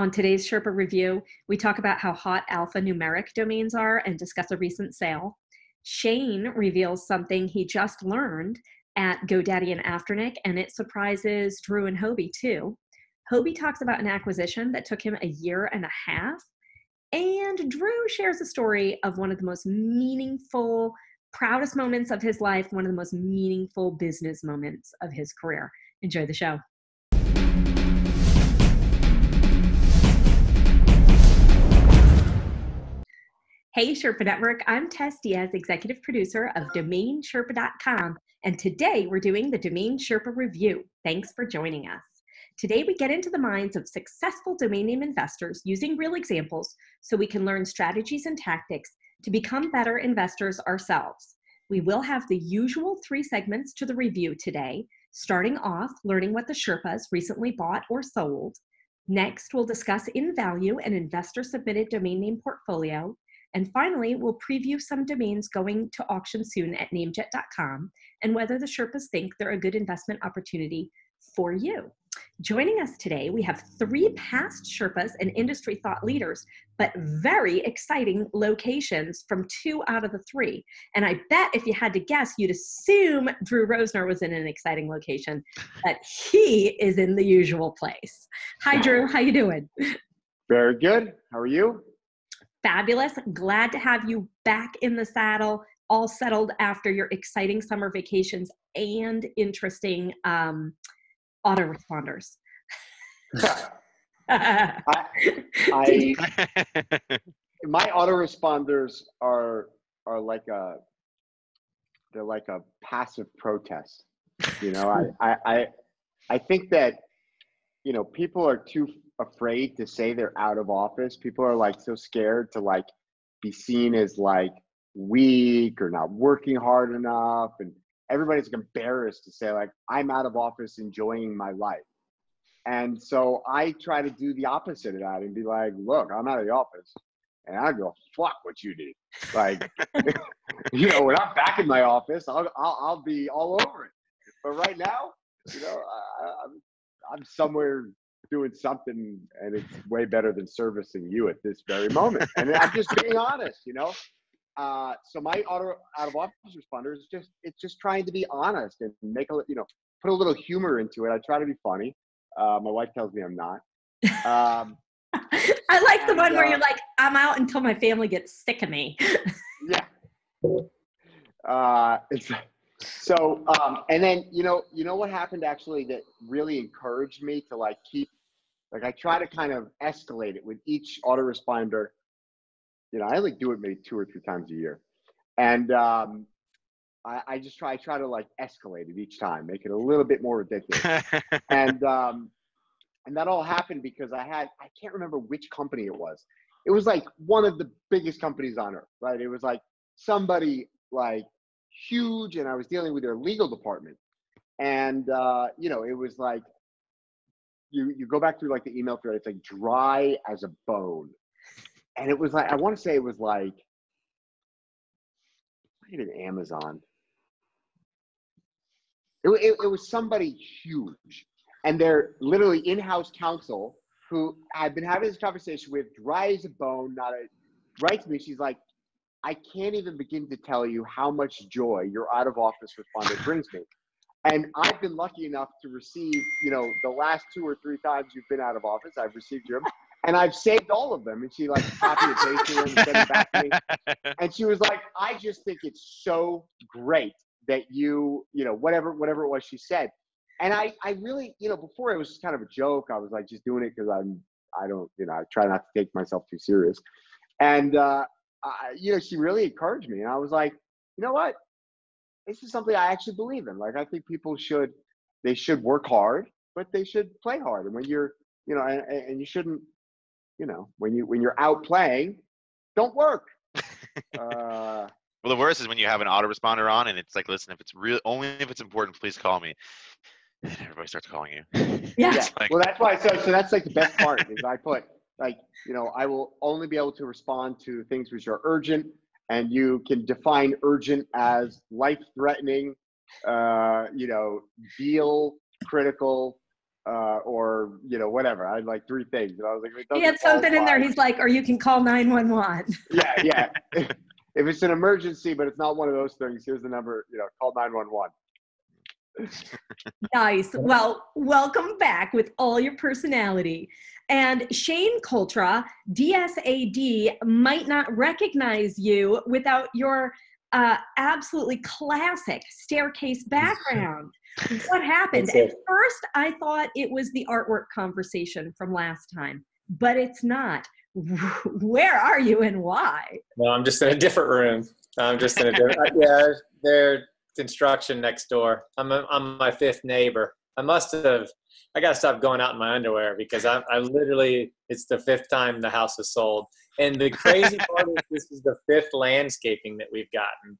On today's Sherpa review, we talk about how hot alphanumeric domains are and discuss a recent sale. Shane reveals something he just learned at GoDaddy and Afternic, and it surprises Drew and Hobie too. Hobie talks about an acquisition that took him a year and a half, and Drew shares a story of one of the most meaningful, proudest moments of his life, one of the most meaningful business moments of his career. Enjoy the show. Hey Sherpa Network, I'm Tess Diaz, executive producer of DomainSherpa.com, and today we're doing the Domain Sherpa Review. Thanks for joining us. Today we get into the minds of successful domain name investors using real examples so we can learn strategies and tactics to become better investors ourselves. We will have the usual three segments to the review today, starting off learning what the Sherpas recently bought or sold. Next, we'll discuss in value an investor-submitted domain name portfolio. And finally, we'll preview some domains going to auction soon at NameJet.com and whether the Sherpas think they're a good investment opportunity for you. Joining us today, we have three past Sherpas and industry thought leaders, but very exciting locations from two out of the three. And I bet if you had to guess, you'd assume Drew Rosner was in an exciting location, but he is in the usual place. Hi, Drew. How you doing? Very good. How are you? Fabulous. Glad to have you back in the saddle, all settled after your exciting summer vacations and interesting autoresponders. My autoresponders are like they're like a passive protest. You know, I think that, you know, people are too afraid to say they're out of office. People are like so scared to like be seen as like weak or not working hard enough, and everybody's embarrassed to say like I'm out of office enjoying my life. And so I try to do the opposite of that and be like, look, I'm out of the office and I go fuck what you did, like you know, when I'm back in my office I'll be all over it, but right now, you know, I'm somewhere doing something, and it's way better than servicing you at this very moment. And I'm just being honest, you know? So my out of office responder is just, it's just trying to be honest and make a, you know, put a little humor into it. I try to be funny. My wife tells me I'm not. I like the one where you're like, I'm out until my family gets sick of me. Yeah. And then, you know what happened actually that really encouraged me to like keep, like I try to kind of escalate it with each autoresponder. You know, I like do it maybe 2 or 3 times a year. And I just try to like escalate it each time, make it a little bit more ridiculous. And that all happened because I can't remember which company it was. It was like one of the biggest companies on earth, right? It was like somebody like huge, and I was dealing with their legal department, and you know, it was like you go back through like the email thread, it's like dry as a bone. And it was like, I want to say it was like Amazon. It was somebody huge, and they're literally in-house counsel who I've been having this conversation with, dry as a bone, writes me, she's like, I can't even begin to tell you how much joy your out-of-office responder brings me. And I've been lucky enough to receive, you know, the last 2 or 3 times you've been out of office, I've received your, and I've saved all of them. And she like copied and pasted them and sent them back to me. And she was like, I just think it's so great that you know, whatever it was she said. And I really, you know, before it was just kind of a joke. I was like just doing it because I don't, you know, I try not to take myself too serious. And, you know, she really encouraged me, and I was like, you know what? This is something I actually believe in. Like, I think people should work hard, but they should play hard. And when you're, you know, and you shouldn't, you know, when you're out playing, don't work. Well, the worst is when you have an autoresponder on, and it's like, listen, if it's real, only if it's important, please call me. And everybody starts calling you. Yeah. Yeah. Like, well, that's why I said, so that's like the best part is I put, like, you know, I will only be able to respond to things which are urgent, and you can define urgent as life-threatening, you know, deal critical, or whatever. I had like three things, and I was like, he had something in there. He's like, or you can call 911. Yeah, yeah. If it's an emergency, but it's not one of those things, here's the number. Call 911. Nice. Well, welcome back with all your personality. And Shane Cultra, DSAD, might not recognize you without your absolutely classic staircase background. What happened? At first, I thought it was the artwork conversation from last time, but it's not. Where are you and why? No, I'm just in a different room. I'm just in a different. Yeah, they're construction next door. I'm my fifth neighbor. I gotta stop going out in my underwear because I literally, it's the fifth time the house is sold. And the crazy part is this is the fifth landscaping that we've gotten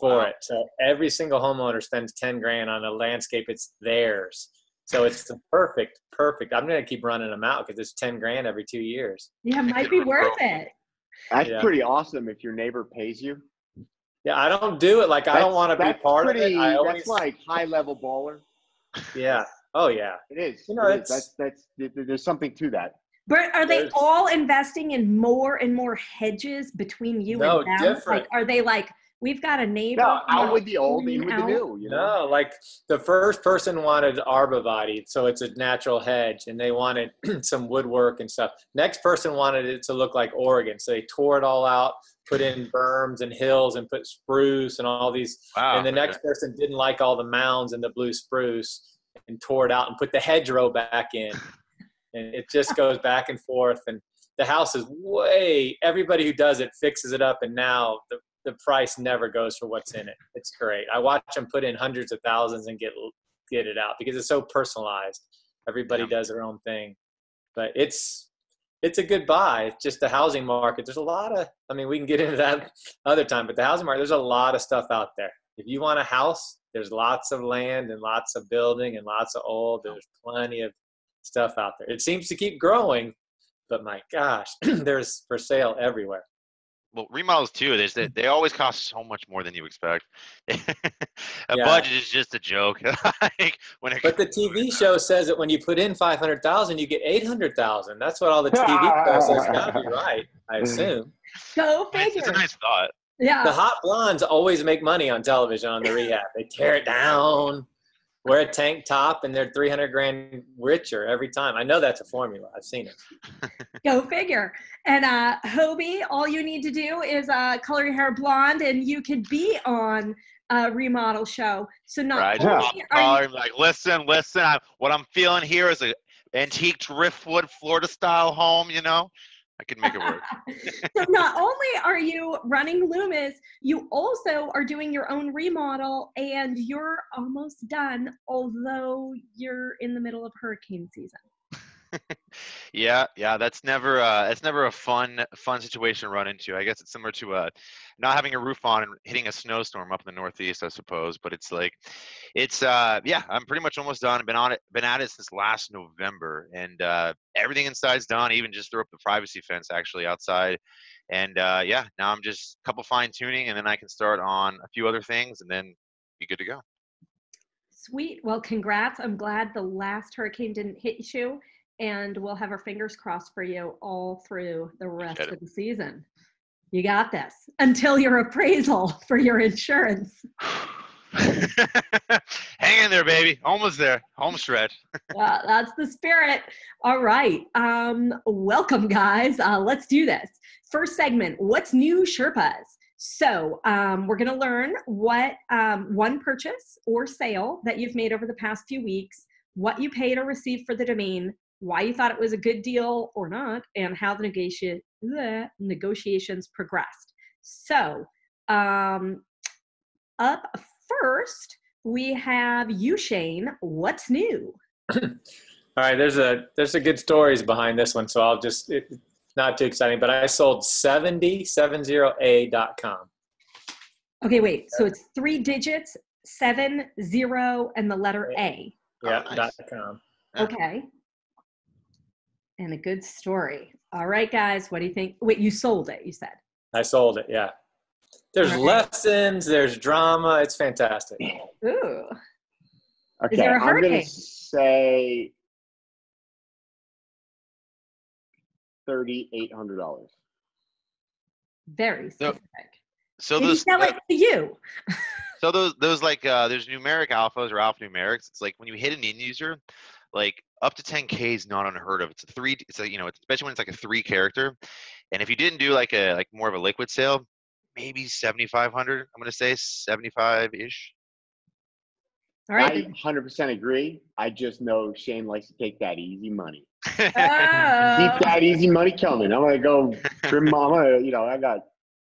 for it. So every single homeowner spends 10 grand on a landscape. It's theirs. So it's the perfect. I'm going to keep running them out because it's 10 grand every 2 years. Yeah, it might be worth it. That's pretty awesome if your neighbor pays you. Yeah, I don't do it. Like, I don't want to be part of it. That's like high-level baller. Yeah. Oh, yeah. It is. There's something to that. But are they all investing in more and more hedges between you and them? Different. Like, are they like, we've got a neighbor? No, out with the old, in with the new. No, like the first person wanted arborvitae, so it's a natural hedge, and they wanted some woodwork and stuff. Next person wanted it to look like Oregon, so they tore it all out, put in berms and hills and put spruce and all these. Wow, and the next person didn't like all the mounds and the blue spruce and tore it out and put the hedgerow back in. And it just goes back and forth. And the house is everybody who does it fixes it up, and now the price never goes for what's in it. It's great. I watch them put in hundreds of thousands and get it out because it's so personalized. Everybody does their own thing, but it's a good buy. It's just the housing market. There's a lot of, I mean, we can get into that other time, but the housing market, there's a lot of stuff out there. If you want a house, there's lots of land and lots of building and lots of old, there's plenty of stuff out there. It seems to keep growing, but my gosh, there's for sale everywhere. Well, remodels too, they always cost so much more than you expect. Budget is just a joke. But the TV show says that when you put in 500,000, you get 800,000. That's what all the TV shows says. Gotta be right, I assume. So figure. It's a nice thought. Yeah. The hot blondes always make money on television on the rehab. They tear it down, wear a tank top, and they're 300 grand richer every time. I know that's a formula. I've seen it. Go figure. And Hobie, all you need to do is color your hair blonde, and you could be on a remodel show. So I'm like, listen. What I'm feeling here is an antique driftwood Florida style home. I can make it work. So not only are you running Loomis, you also are doing your own remodel, and you're almost done, although you're in the middle of hurricane season. Yeah, that's never a fun situation to run into. I guess it's similar to not having a roof on and hitting a snowstorm up in the Northeast, I suppose. But it's like, I'm pretty much almost done. I've been at it since last November, and everything inside's done. I even just threw up the privacy fence actually outside, and now I'm just a couple fine tuning, and then I can start on a few other things, and then be good to go. Sweet. Well, congrats. I'm glad the last hurricane didn't hit you. And we'll have our fingers crossed for you all through the rest of the season. You got this. Until your appraisal for your insurance. Hang in there, baby. Almost there. Home stretch. Well, that's the spirit. All right. Welcome, guys. Let's do this. First segment, what's new, Sherpas? So we're going to learn what one purchase or sale that you've made over the past few weeks, what you paid or received for the domain, why you thought it was a good deal or not, and how the negotiations progressed. So up first, we have you, Shane. What's new? All right, there's a good stories behind this one, so I'll just, it's not too exciting, but I sold 70A.com. Okay, wait, so it's 3 digits, 70, and the letter A. Yeah, .com. Okay. And a good story. All right, guys, what do you think? Wait, you sold it, you said. I sold it, yeah. There's lessons, there's drama. It's fantastic. Ooh. Okay, I'm going to say $3,800. Very specific. So those sound like to you. So those like there's numeric alphas or alphanumerics. It's like when you hit an end user, like up to 10K is not unheard of. It's a three. It's a, you know, especially when it's like a three character. And if you didn't do like a more of a liquid sale, maybe 7,500. I'm gonna say 75-ish. All right. I 100% agree. I just know Shane likes to take that easy money. Oh. Keep that easy money coming. I'm gonna go trim mama. You know, I got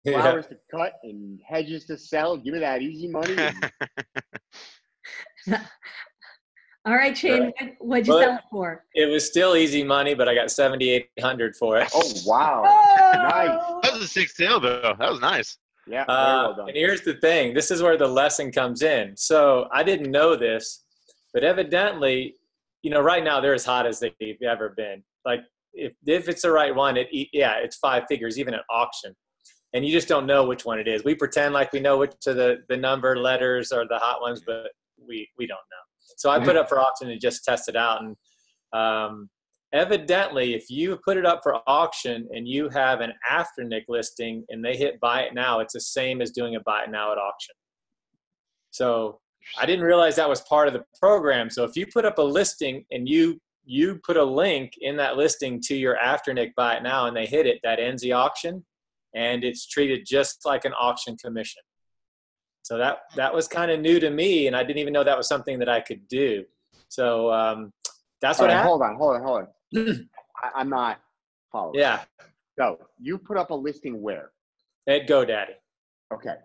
flowers to cut and hedges to sell. Give me that easy money. All right, Shane, what'd you sell it for? It was still easy money, but I got $7,800 for it. Oh, wow. Oh. Nice. That was a six sale, though. That was nice. Yeah. Well done. And here's the thing. This is where the lesson comes in. So I didn't know this, but evidently, you know, right now they're as hot as they've ever been. Like if it's the right one, it's five figures, even at auction. And you just don't know which one it is. We pretend like we know which of the number letters are the hot ones, but we don't know. So I put up for auction and just test it out. And evidently, if you put it up for auction and you have an Afternic listing and they hit buy it now, it's the same as doing a buy it now at auction. So I didn't realize that was part of the program. So if you put up a listing and you put a link in that listing to your Afternic buy it now and they hit it, that ends the auction. And it's treated just like an auction commission. So that was kind of new to me, and I didn't even know that was something that I could do. So that's what happened. Hold on. I'm not following. Yeah. So you put up a listing where? At GoDaddy. Okay.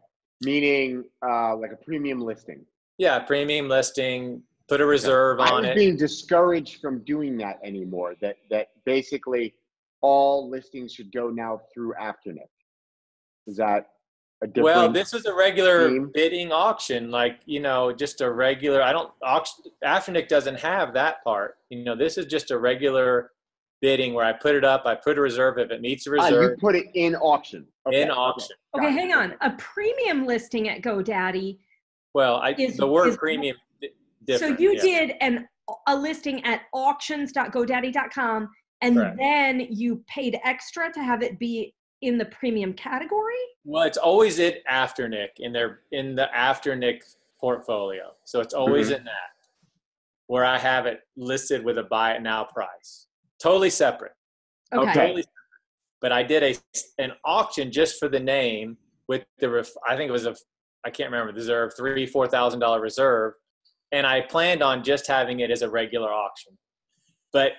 Meaning like a premium listing. Yeah, premium listing. Put a reserve on it. I'm being discouraged from doing that anymore. That basically all listings should go now through Afternic. Is that a different? Well, this was a regular bidding auction, like, you know, just a regular, Afternic doesn't have that part. You know, this is just a regular bidding where I put it up, I put a reserve if it meets a reserve. You put it in auction. Okay. In auction. Okay, hang on. A premium listing at GoDaddy. Well, the word premium is different. So you did a listing at auctions.godaddy.com and then you paid extra to have it be in the premium category? Well, it's always at Afternic in the Afternic portfolio. So it's always in that where I have it listed with a buy it now price. Totally separate. Okay. Totally separate. But I did an auction just for the name with I think it was I can't remember, reserve, $3,000-$4,000 reserve. And I planned on just having it as a regular auction. But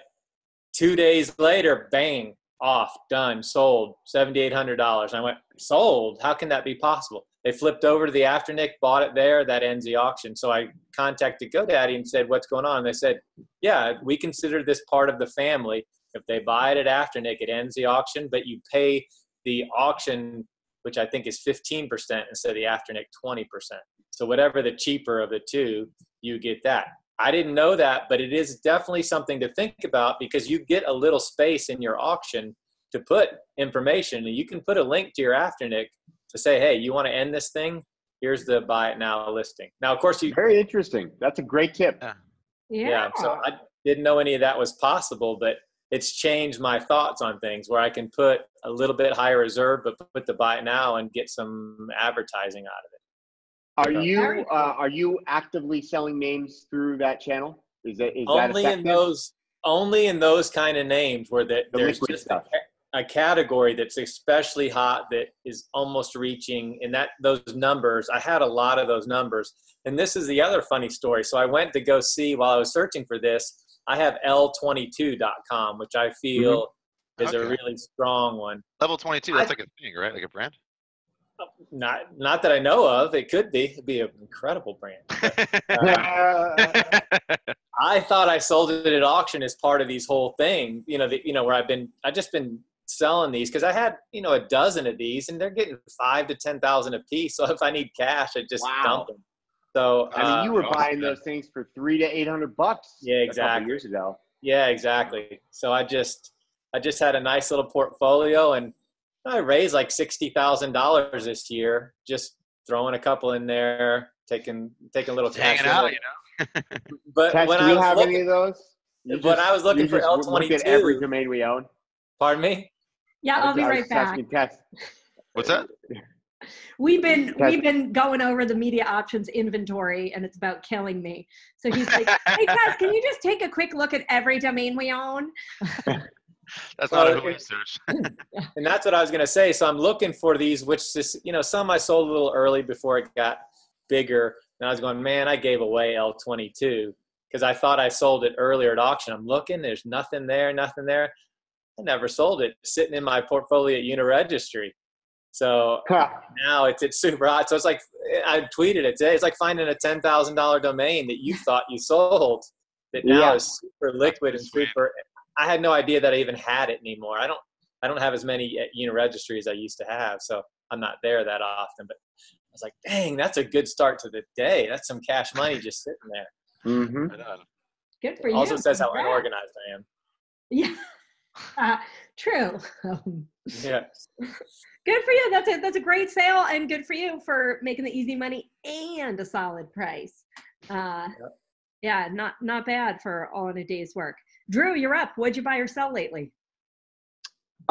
2 days later, bang, off, done, sold, $7,800. I went, sold? How can that be possible? They flipped over to the Afternic, bought it there. That ends the auction. So I contacted GoDaddy and said, what's going on? And they said, yeah, we consider this part of the family. If they buy it at Afternic, it ends the auction, but you pay the auction, which I think is 15% instead of the Afternic 20%. So whatever the cheaper of the two, you get that. I didn't know that, but it is definitely something to think about because you get a little space in your auction to put information, and you can put a link to your Afternic to say, hey, you want to end this thing? Here's the buy it now listing. Now, of course, very interesting. That's a great tip. Yeah. So I didn't know any of that was possible, but it's changed my thoughts on things where I can put a little bit higher reserve, but put the buy it now and get some advertising out of it. Are you actively selling names through that channel? Is that only in those kind of names where there's just a category that's especially hot that is almost reaching in that those numbers. I had a lot of those numbers, and this is the other funny story. So I went to go see while I was searching for this. I have L22.com, which I feel is a really strong one. Level 22. That's like a thing, right? Like a brand. Not that I know of. It could be. It'd be an incredible brand. I thought I sold it at auction as part of these whole thing. You know, where I've just been selling these because I had, you know, a dozen of these, and they're getting 5,000 to 10,000 a piece. So if I need cash, I just dump them. So I mean, you were buying those things for $300 to $800. Yeah, exactly. A couple years ago. Yeah, exactly. So I just had a nice little portfolio and. I raised like $60,000 this year, just throwing a couple in there, taking a little cash. Hanging out, you know. But Tess, do you have any of those? When I was looking for L22, look at every domain we own. Pardon me? Yeah, I'll be right back. What's that? We've been going over the media options inventory, and it's about killing me. So he's like, "Hey guys, can you just take a quick look at every domain we own?" That's not a research. And that's what I was going to say. So I'm looking for these, which is, you know, some I sold a little early before it got bigger, and I was going, man, I gave away L22 because I thought I sold it earlier at auction. I'm looking, there's nothing there, nothing there. I never sold it. It's sitting in my portfolio at Uniregistry. So now it's super hot. So it's like, I tweeted it today. It's like finding a $10,000 domain that you thought you sold that now is super liquid and super. I had no idea that I even had it anymore. I don't have as many at Uniregistry as I used to have. So I'm not there that often, but I was like, dang, that's a good start to the day. That's some cash money just sitting there. Mm-hmm. Good for you. Also says how unorganized I am. Yeah. True. Yeah. Good for you. That's a great sale, and good for you for making the easy money and a solid price. Yeah, not bad for all in a day's work. Drew, you're up. What'd you buy or sell lately?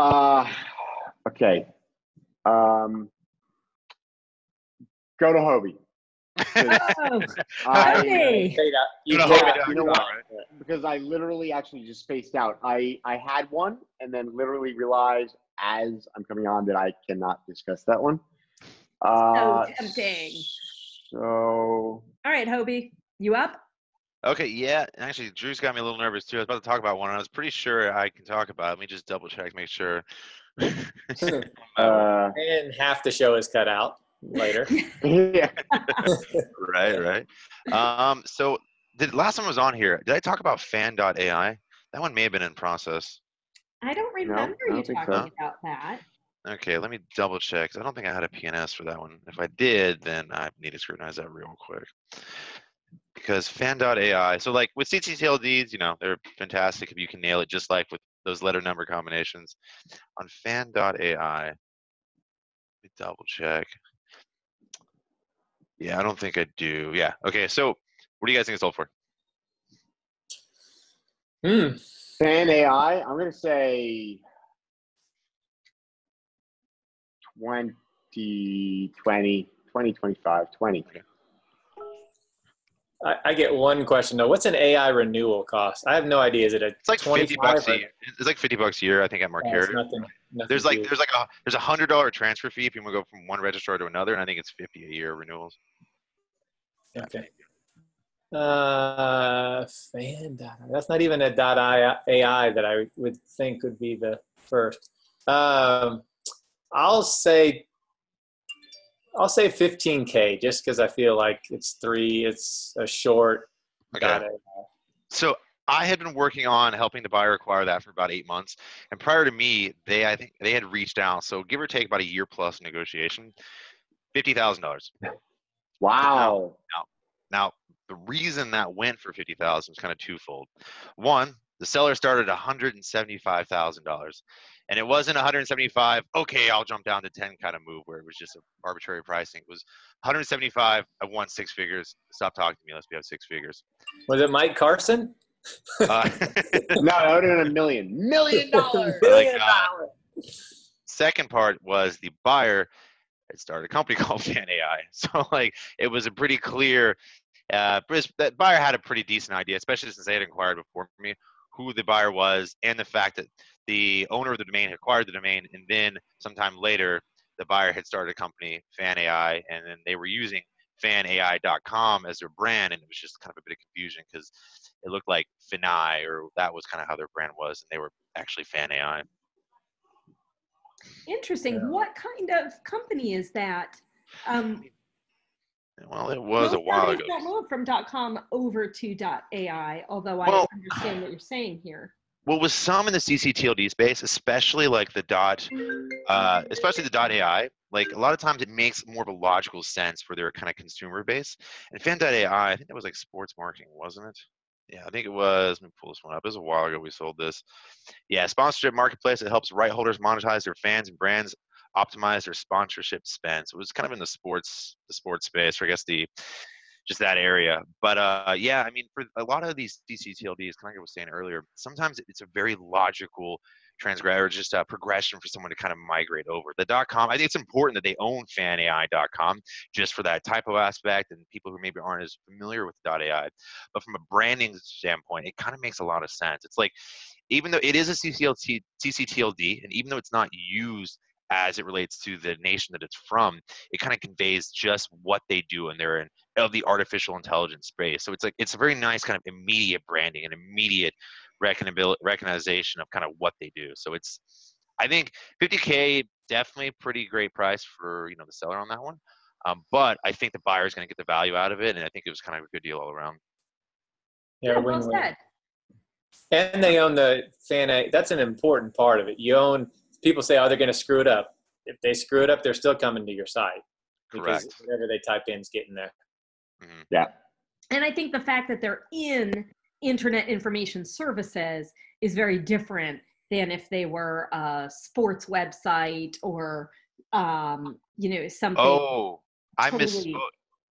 Okay. Go to Hobie. Because I literally actually just spaced out. I had one and then literally realized as I'm coming on that I cannot discuss that one. So tempting. So. All right, Hobie, you up? Okay, yeah. Actually, Drew's got me a little nervous too. I was about to talk about one, and I was pretty sure I can talk about it. Let me just double check, make sure. And half the show is cut out later. Yeah. right. So the last time I was on here, did I talk about fan.ai? That one may have been in process. I don't remember you talking about that. Okay, let me double check. I don't think I had a PNS for that one. If I did, then I need to scrutinize that real quick. Because fan.ai, so like with CTTLDs, you know, they're fantastic if you can nail it, just like with those letter number combinations. On fan.ai, let me double check. Yeah, I don't think I do. Yeah, okay, so what do you guys think it's sold for? Fan AI, I'm going to say 20, 25. Okay. I get one question though. What's an AI renewal cost? I have no idea. Is it it's like $50 a year? It's like $50 a year, I think, at Mercari. There's a $100 transfer fee if you want to go from one registrar to another, and I think it's $50 a year renewals. Okay. Fan. That's not even a .ai that I would think would be the first. I'll say 15K just because I feel like it's a short. Okay. So I had been working on helping the buyer acquire that for about 8 months. And prior to me, I think they had reached out. So give or take about a year plus negotiation, $50,000. Wow. Now, the reason that went for $50,000 is kind of twofold. One, the seller started $175,000. And it wasn't 175, okay, I'll jump down to 10 kind of move where it was just arbitrary pricing. It was 175, I want six figures. Stop talking to me unless we have six figures. Was it Mike Carson? No, I would have been $1 million. $1 million. $1 million. Second part was the buyer had started a company called FanAI. So like it was a pretty clear, that buyer had a pretty decent idea, especially since they had inquired before me who the buyer was and the fact that the owner of the domain had acquired the domain, and then sometime later, the buyer had started a company, FanAI, and then they were using FanAI.com as their brand, and it was just kind of a bit of confusion because it looked like FanAI, or that was kind of how their brand was, and they were actually FanAI. Interesting. Yeah. What kind of company is that? Well, it was a while ago. That moved from .com over to .ai, although I don't understand what you're saying here. Well, with some in the CCTLD space, especially like the .ai, like a lot of times it makes more of a logical sense for their kind of consumer base. And fan.ai, I think that was like sports marketing, wasn't it? Yeah, I think it was. Let me pull this one up. It was a while ago we sold this. Yeah, sponsorship marketplace that helps right holders monetize their fans and brands, optimize their sponsorship spend. So it was kind of in the sports space, or I guess just that area. But yeah, I mean, for a lot of these DCTLDs, kind of like I was saying earlier, sometimes it's a very logical transcribe or just progression for someone to kind of migrate over. The .com, I think it's important that they own FanAI.com just for that typo aspect and people who maybe aren't as familiar with .ai. But from a branding standpoint, it kind of makes a lot of sense. It's like, even though it is a CCTLD, and even though it's not used as it relates to the nation that it's from, it kind of conveys just what they do, and they're in of the artificial intelligence space. So it's like, it's a very nice kind of immediate branding and immediate recognition of kind of what they do. So it's, I think $50K, definitely pretty great price for, you know, the seller on that one. But I think the buyer is going to get the value out of it. And I think it was kind of a good deal all around. Yeah, well said. And they own the FanAI. That's an important part of it. You own, people say, oh, they're going to screw it up. If they screw it up, they're still coming to your site. Correct. Because whatever they type in is getting there. Mm-hmm. Yeah. And I think the fact that they're in internet information services is very different than if they were a sports website or, you know, something. Oh, totally.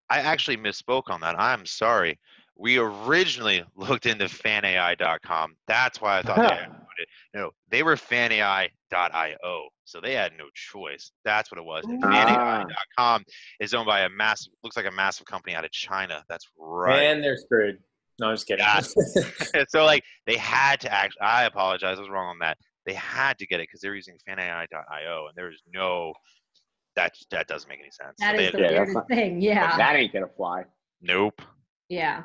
I actually misspoke on that. I'm sorry. We originally looked into fanai.com. That's why I thought they had it. No, they were fanai.io. So they had no choice. That's what it was. fanai.com is owned by a massive, looks like a massive company out of China. That's right. And they're screwed. No, I'm just kidding. So like they had to actually, I apologize. I was wrong on that. They had to get it because they were using fanai.io, and there is no, that doesn't make any sense. That so is the weirdest thing. Yeah. That ain't going to fly. Nope. Yeah.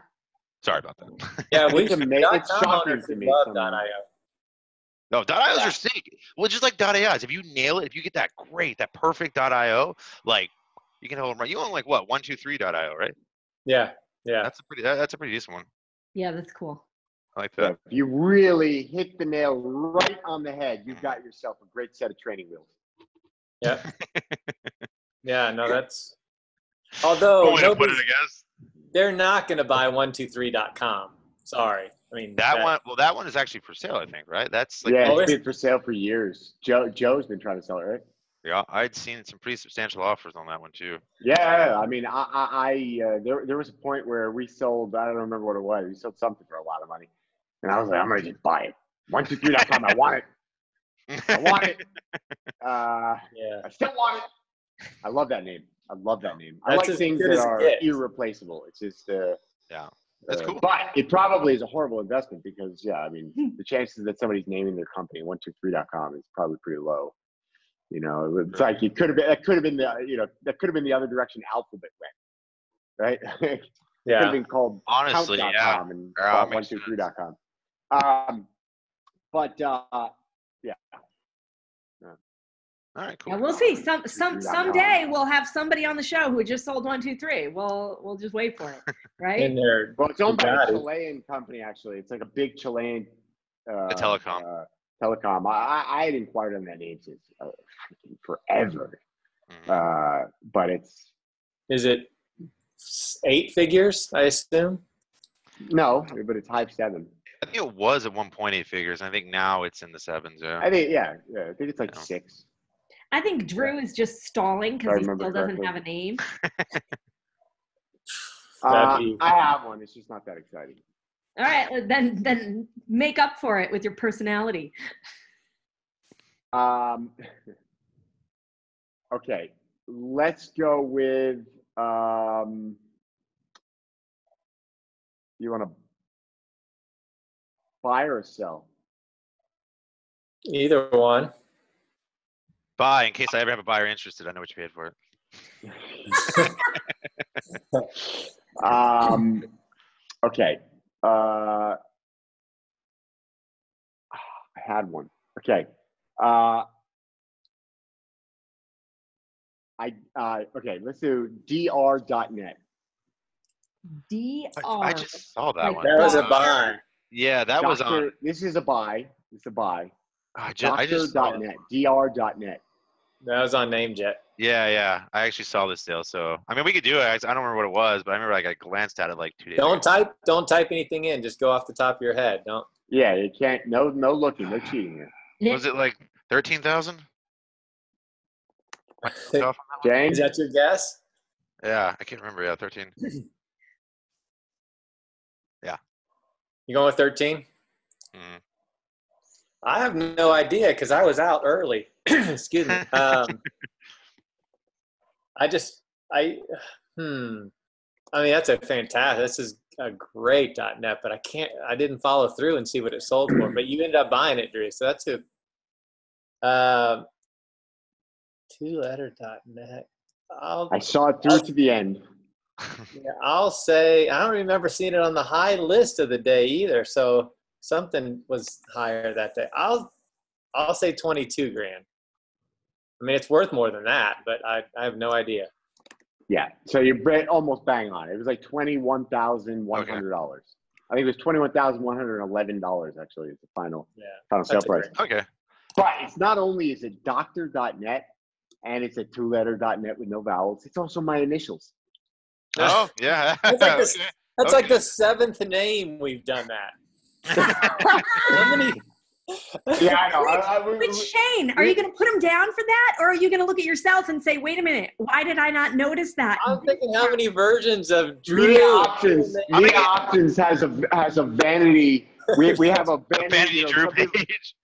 Sorry about that. Yeah, we can make it shocking to me. No, .io's are sick. Well, just like .ai's. If you nail it, if you get that great, that perfect .io, like you can hold them right. You own like what, 123.io, right? Yeah, yeah. That's a pretty decent one. Yeah, that's cool. I like that. If you really hit the nail right on the head, you've got yourself a great set of training wheels. Yeah. Yeah. No, that's. Although. Only to put it, I guess. They're not going to buy 123.com. Sorry. I mean, that one. Well, that one is actually for sale, I think, right? That's like, yeah, it's been for sale for years. Joe's been trying to sell it, right? Yeah, I'd seen some pretty substantial offers on that one too. Yeah, I mean, there was a point where we sold. I don't remember what it was. We sold something for a lot of money, and I was like, I'm going to just buy it. 123.com. I want it. I want it. Yeah. I still want it. I love that name. I love that name. I like things that are irreplaceable. It's just, yeah, that's cool. But it probably is a horrible investment because, yeah, I mean, the chances that somebody's naming their company 123.com is probably pretty low. You know, it's like it could have been. That could have been the, you know, that could have been the other direction Alphabet went, right? Yeah. Could have been called honestly, yeah, and 123.com. Yeah. All right, cool. Yeah, we'll see. Someday we'll have somebody on the show who just sold 123. We'll just wait for it, right? In there. Well, it's owned by a Chilean company, actually. It's like a big Chilean telecom. I had inquired on that name since forever, but it's. Is it 8 figures? I assume. No, but it's high 7. I think it was at 1.8 figures. I think now it's in the 7s. Yeah. I think I think it's like 6. I think Drew is just stalling because he still doesn't have a name. I have one. It's just not that exciting. All right, then make up for it with your personality. Okay, let's go with. You want to buy or sell? Either one. Buy, in case I ever have a buyer interested. I know what you paid for it. Okay. I had one. Okay. Okay, let's do Dr.net. I just saw that one. That was a buy. Yeah, that was on. This is a buy. It's a buy. Dr.net. Dr.net. That was on NameJet. Yeah, yeah. I actually saw this deal. So, I mean, we could do it. I don't remember what it was, but I remember like I glanced at it like 2 days ago. Don't type anything in. Just go off the top of your head. Don't. Yeah, you can't. No looking. No cheating. Was it like 13,000? James, is that your guess? Yeah, I can't remember. Yeah, 13. Yeah. You going with 13? Mm-hmm. I have no idea because I was out early. Excuse me. I mean, that's a fantastic, this is a great .net, but I didn't follow through and see what it sold for, but you ended up buying it, Drew. So that's a 2letter.net. I saw it through to the end. Yeah, I'll say, I don't remember seeing it on the high list of the day either. So something was higher that day. I'll say 22 grand. I mean, it's worth more than that, but I have no idea. Yeah, so you're almost bang on. It was like $21,100. Okay. I think it was $21,111 actually is the final sale price. Okay. But it's not only is it Dr.net and it's a 2letter.net with no vowels, it's also my initials. Oh, yeah. That's like the seventh name we've done that. Yeah, I know. But Shane, are you going to put him down for that, or are you going to look at yourself and say, "Wait a minute, why did I not notice that"? I'm thinking how many versions of Drew. Media Options. Media Options has a vanity. We have a vanity, Drew page.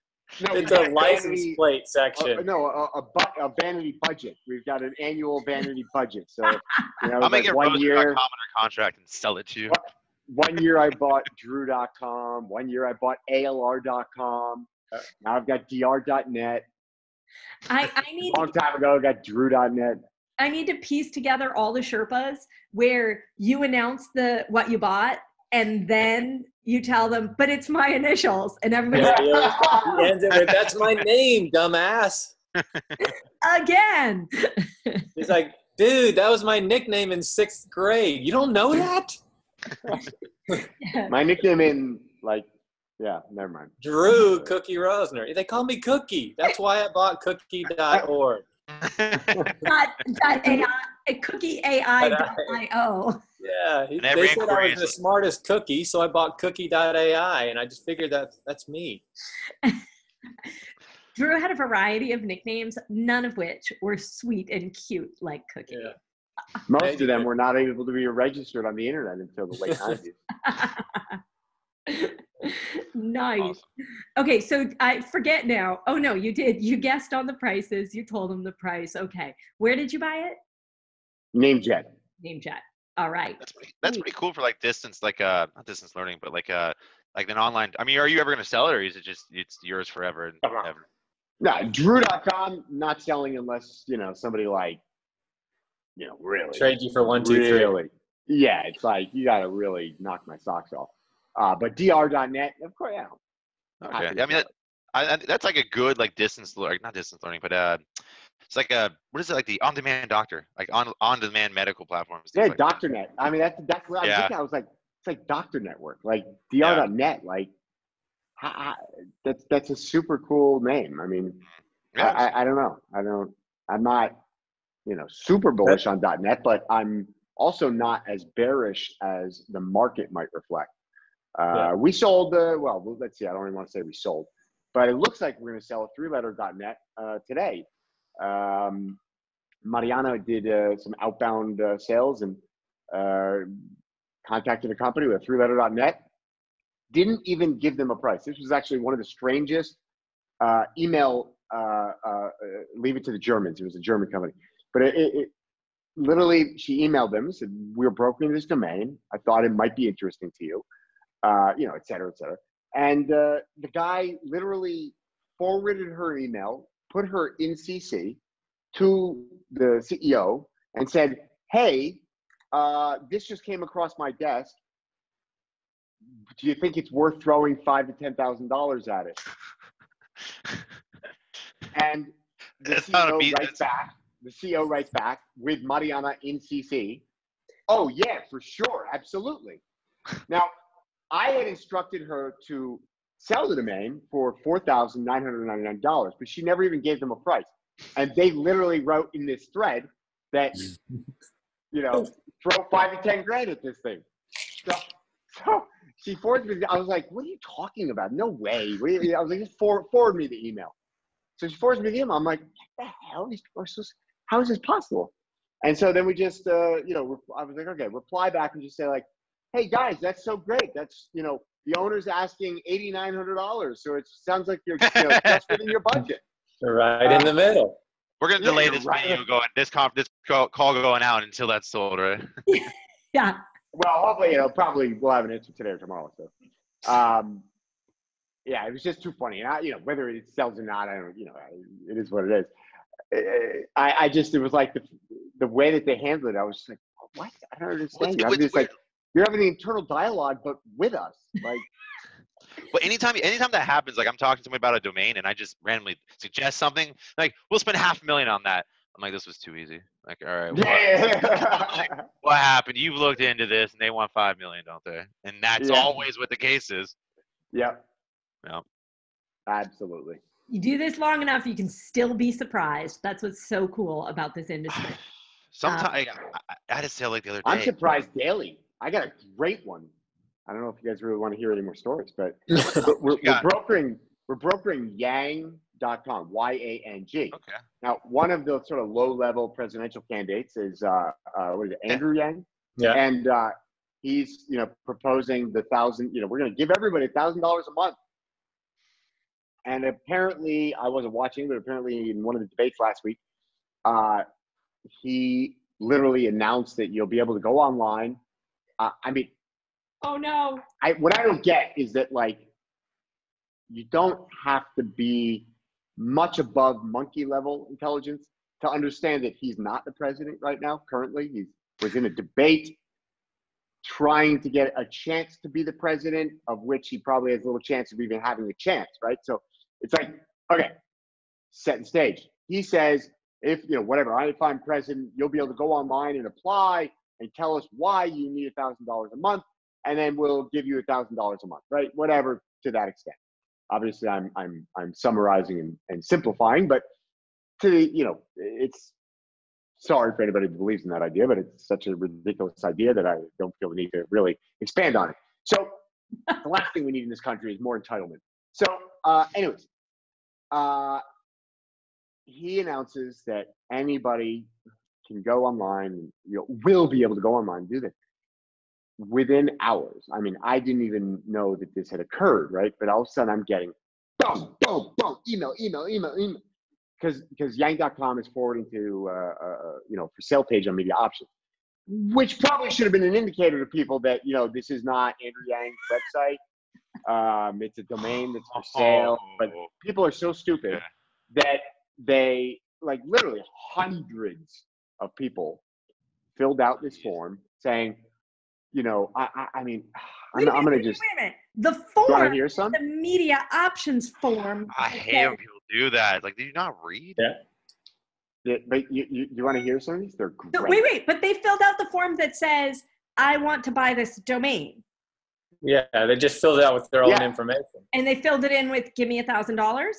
No, it's a license plate section. A vanity budget. We've got an annual vanity budget. So I'll make it Rosner.com under contract and sell it to you. What? 1 year I bought Drew.com. 1 year I bought ALR.com. Now I've got DR.net. I need a long time ago I got Drew.net. I need to piece together all the Sherpas where you announce what you bought and then you tell them, but it's my initials, and everybody's like, that's my name, dumbass. Again. He's like, dude, that was my nickname in 6th grade. You don't know that? My nickname in never mind. Drew Cookie Rosner. They call me Cookie. That's why I bought cookie.org. Cookie.ai.io. Yeah, they said I was the smartest cookie, so I bought cookie.ai, and I just figured that's me. Drew had a variety of nicknames, none of which were sweet and cute like Cookie. Yeah. Most of them were not able to be registered on the internet until the late 90s. Nice. Awesome. Okay, so I forget now. Oh, no, you did. You guessed on the prices. You told them the price. Okay. Where did you buy it? NameJet. NameJet. All right. That's pretty cool for like distance, like not distance learning, but like an online. I mean, are you ever going to sell it, or is it just it's yours forever and ever? No, Drew.com, not selling unless, somebody like, really trade you for 1, 2, 3. Really, yeah. It's like you got to really knock my socks off. But dr.net, of course, yeah. Okay. I mean, that's like a good not distance learning, but it's like what is it, like the on-demand doctor, like on-demand medical platforms. Yeah, Dr.net. I mean, that's what I was thinking. I was like, it's like Doctor Network, like dr.net, like that's a super cool name. I mean, yeah. I don't know. I'm not. Super bullish on .net, but I'm also not as bearish as the market might reflect. We sold let's see. I don't even want to say we sold, but it looks like we're going to sell a 3letter.net today. Mariana did some outbound sales and contacted a company with a 3letter.net. Didn't even give them a price. This was actually one of the strangest email. Leave it to the Germans. It was a German company. But it literally, she emailed them and said, we're brokering this domain. I thought it might be interesting to you, et cetera, et cetera. And the guy literally forwarded her email, put her in CC to the CEO and said, hey, this just came across my desk. Do you think it's worth throwing $5,000 to $10,000 at it? And the CEO writes back. The CEO writes back with Mariana in CC. Oh, yeah, for sure. Absolutely. Now, I had instructed her to sell the domain for $4,999, but she never even gave them a price. And they literally wrote in this thread that, throw 5 to 10 grand at this thing. So she forwarded me. I was like, what are you talking about? No way. I was like, just forward me the email. So she forced me to him. I'm like, what the hell? How is this possible? And so then we just, I was like, okay, reply back and just say like, hey guys, that's so great. That's, the owner's asking $8,900. So it sounds like you're just within your budget. Right in the middle. We're going to delay this video going, this call going out until that's sold, right? Yeah. Well, hopefully, we'll have an answer today or tomorrow. So, yeah, it was just too funny. And whether it sells or not, I don't, it is what it is. I just, it was like the way that they handled it. I was just like, what? I don't understand. I'm just like, you're having an internal dialogue, but with us, like. But anytime that happens, like I'm talking to somebody about a domain and I just randomly suggest something, like we'll spend $500,000 on that. I'm like, this was too easy. Like, all right, what happened? You've looked into this and they want $5 million, don't they? And that's always what the case is. Yep. Yep. Absolutely. You do this long enough, you can still be surprised. That's what's so cool about this industry. Sometimes I had a sale like the other day. I'm surprised daily. I got a great one. I don't know if you guys really want to hear any more stories, but we're brokering Yang.com, Y-A-N-G. Okay. Now, one of the sort of low-level presidential candidates is Andrew Yang, and he's proposing the $1,000. We're going to give everybody $1,000 a month. And apparently, I wasn't watching, but apparently in one of the debates last week, he literally announced that you'll be able to go online. Oh no! What I don't get is that you don't have to be much above monkey level intelligence to understand that he's not the president right now. Currently, he was in a debate trying to get a chance to be the president, of which he probably has a little chance of even having a chance, right? So it's like, okay, set and stage. He says, if if I'm president, you'll be able to go online and apply and tell us why you need $1,000 a month. And then we'll give you $1,000 a month, right? Whatever, to that extent. Obviously, I'm summarizing and simplifying, but it's sorry for anybody who believes in that idea, but it's such a ridiculous idea that I don't feel the need to really expand on it. So the last thing we need in this country is more entitlement. So he announces that anybody can go online, will be able to go online and do this. Within hours. I mean, I didn't even know that this had occurred, right? But all of a sudden I'm getting boom, boom, boom, email. Because Yang.com is forwarding to, for sale page on Media Options, which probably should have been an indicator to people that, this is not Andrew Yang's website. It's a domain that's for sale. But people are so stupid that they, literally hundreds of people filled out this form saying, I'm going to just. Wait a minute. The form, the Media Options form. I hate when people do that. Like, did you not read? Yeah. But you want to hear some of these? They're great. Wait. But they filled out the form that says, "I want to buy this domain." Yeah, they just filled it out with their own information. And they filled it in with, "Give me $1,000."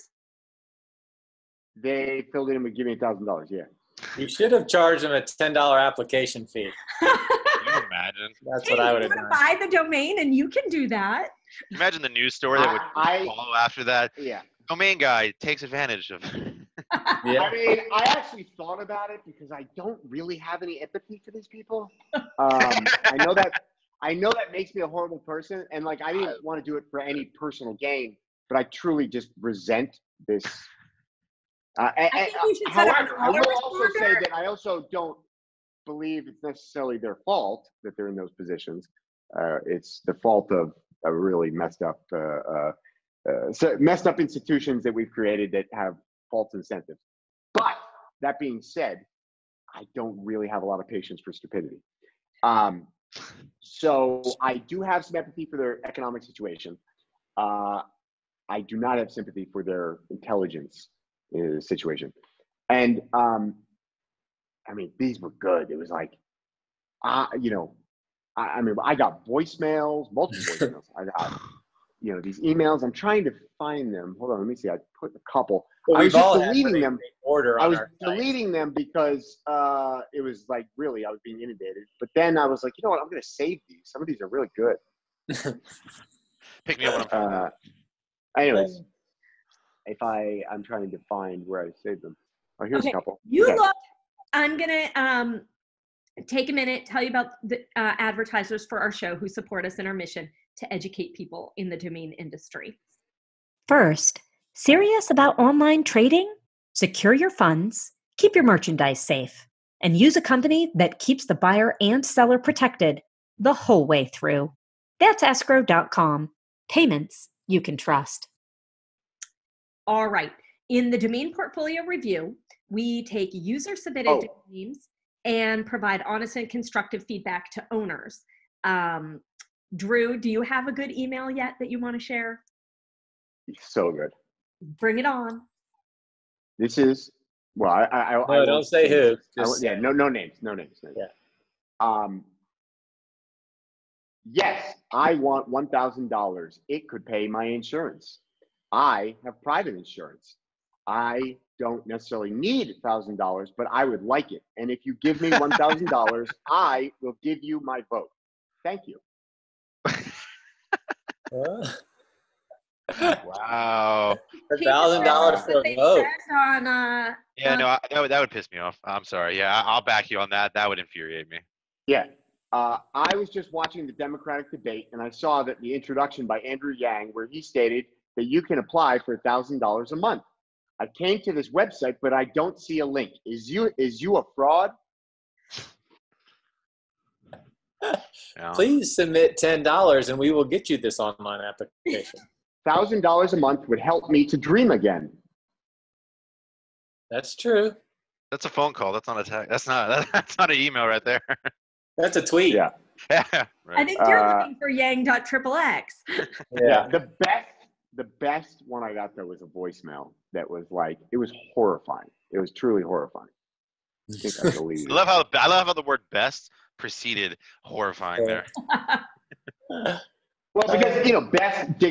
They filled it in with, "Give me $1,000." Yeah. You should have charged them a $10 application fee. Imagine. That's what I would have done. Buy the domain, and you can do that. Imagine the news story that would follow after that. Yeah, domain guy takes advantage of. Yeah. I mean, I actually thought about it because I don't really have any empathy for these people. I know that makes me a horrible person, and I didn't want to do it for any personal gain, but I truly just resent this. However, I will also say that I also don't believe it's necessarily their fault that they're in those positions. It's the fault of a really messed up institutions that we've created that have false incentives. But that being said, I don't really have a lot of patience for stupidity. So I do have some empathy for their economic situation. I do not have sympathy for their intelligence situation. And these were good. It was like, I got voicemails, multiple voicemails. I got, these emails. I'm trying to find them. Hold on, let me see. I put a couple. Well, I was just deleting them. Because it was really, I was being inundated. But then I was like, you know what? I'm going to save these. Some of these are really good. Pick me up. Anyways, I'm trying to find where I saved them. Oh, here's a couple. I'm going to take a minute, tell you about the advertisers for our show who support us in our mission. to educate people in the domain industry. First, serious about online trading? Secure your funds, keep your merchandise safe, and use a company that keeps the buyer and seller protected the whole way through. That's escrow.com. Payments you can trust. All right. In the domain portfolio review, we take user-submitted domains and provide honest and constructive feedback to owners. Drew, do you have a good email yet that you want to share? So good. Bring it on. This is, well, I don't say who. No names. Yeah. Yes, I want $1,000. It could pay my insurance. I have private insurance. I don't necessarily need $1,000, but I would like it. And if you give me $1,000, I will give you my vote. Thank you. Wow. $1,000 for a vote. Yeah, no, that would piss me off. I'm sorry. Yeah, I'll back you on that. That would infuriate me. Yeah. I was just watching the Democratic debate, and I saw that the introduction by Andrew Yang, where he stated that you can apply for $1,000 a month. I came to this website, but I don't see a link. Is you a fraud? No. Please submit $10, and we will get you this online application. $1,000 a month would help me to dream again. That's true. That's a phone call. That's not a text. That's not an email right there. That's a tweet. Yeah. Right. I think you're looking for yang.xxx. Yeah. The best one I got, though, was a voicemail that was like, it was horrifying. It was truly horrifying. I think I believe it. I love how the word best preceded horrifying there. Well, because, you know, best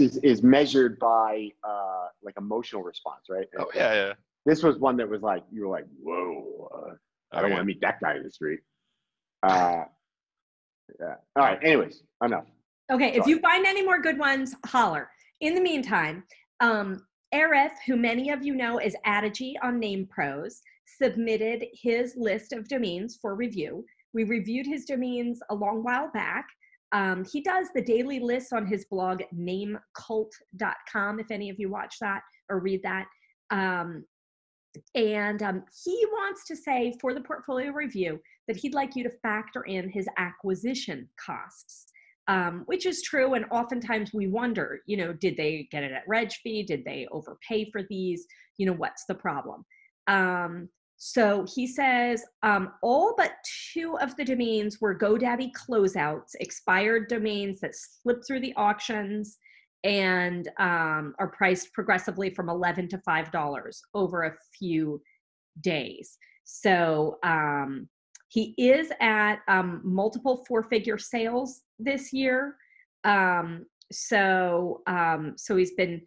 is measured by like emotional response, right? Oh, yeah. This was one that was like, you were like, whoa, I don't want to meet that guy in the street. Yeah. All right. Anyways, enough. Okay, if you find any more good ones, holler. In the meantime, Arif, who many of you know as Adigy on NamePros, submitted his list of domains for review. We reviewed his domains a long while back. He does the daily lists on his blog, namecult.com, if any of you watch that or read that. And he wants to say for the portfolio review that he'd like you to factor in his acquisition costs. Which is true, and oftentimes we wonder, you know, did they get it at RegFee? Did they overpay for these? You know, what's the problem? So he says, all but two of the domains were GoDaddy closeouts, expired domains that slip through the auctions and are priced progressively from $11 to $5 over a few days. So he is at multiple four-figure sales this year. So he's been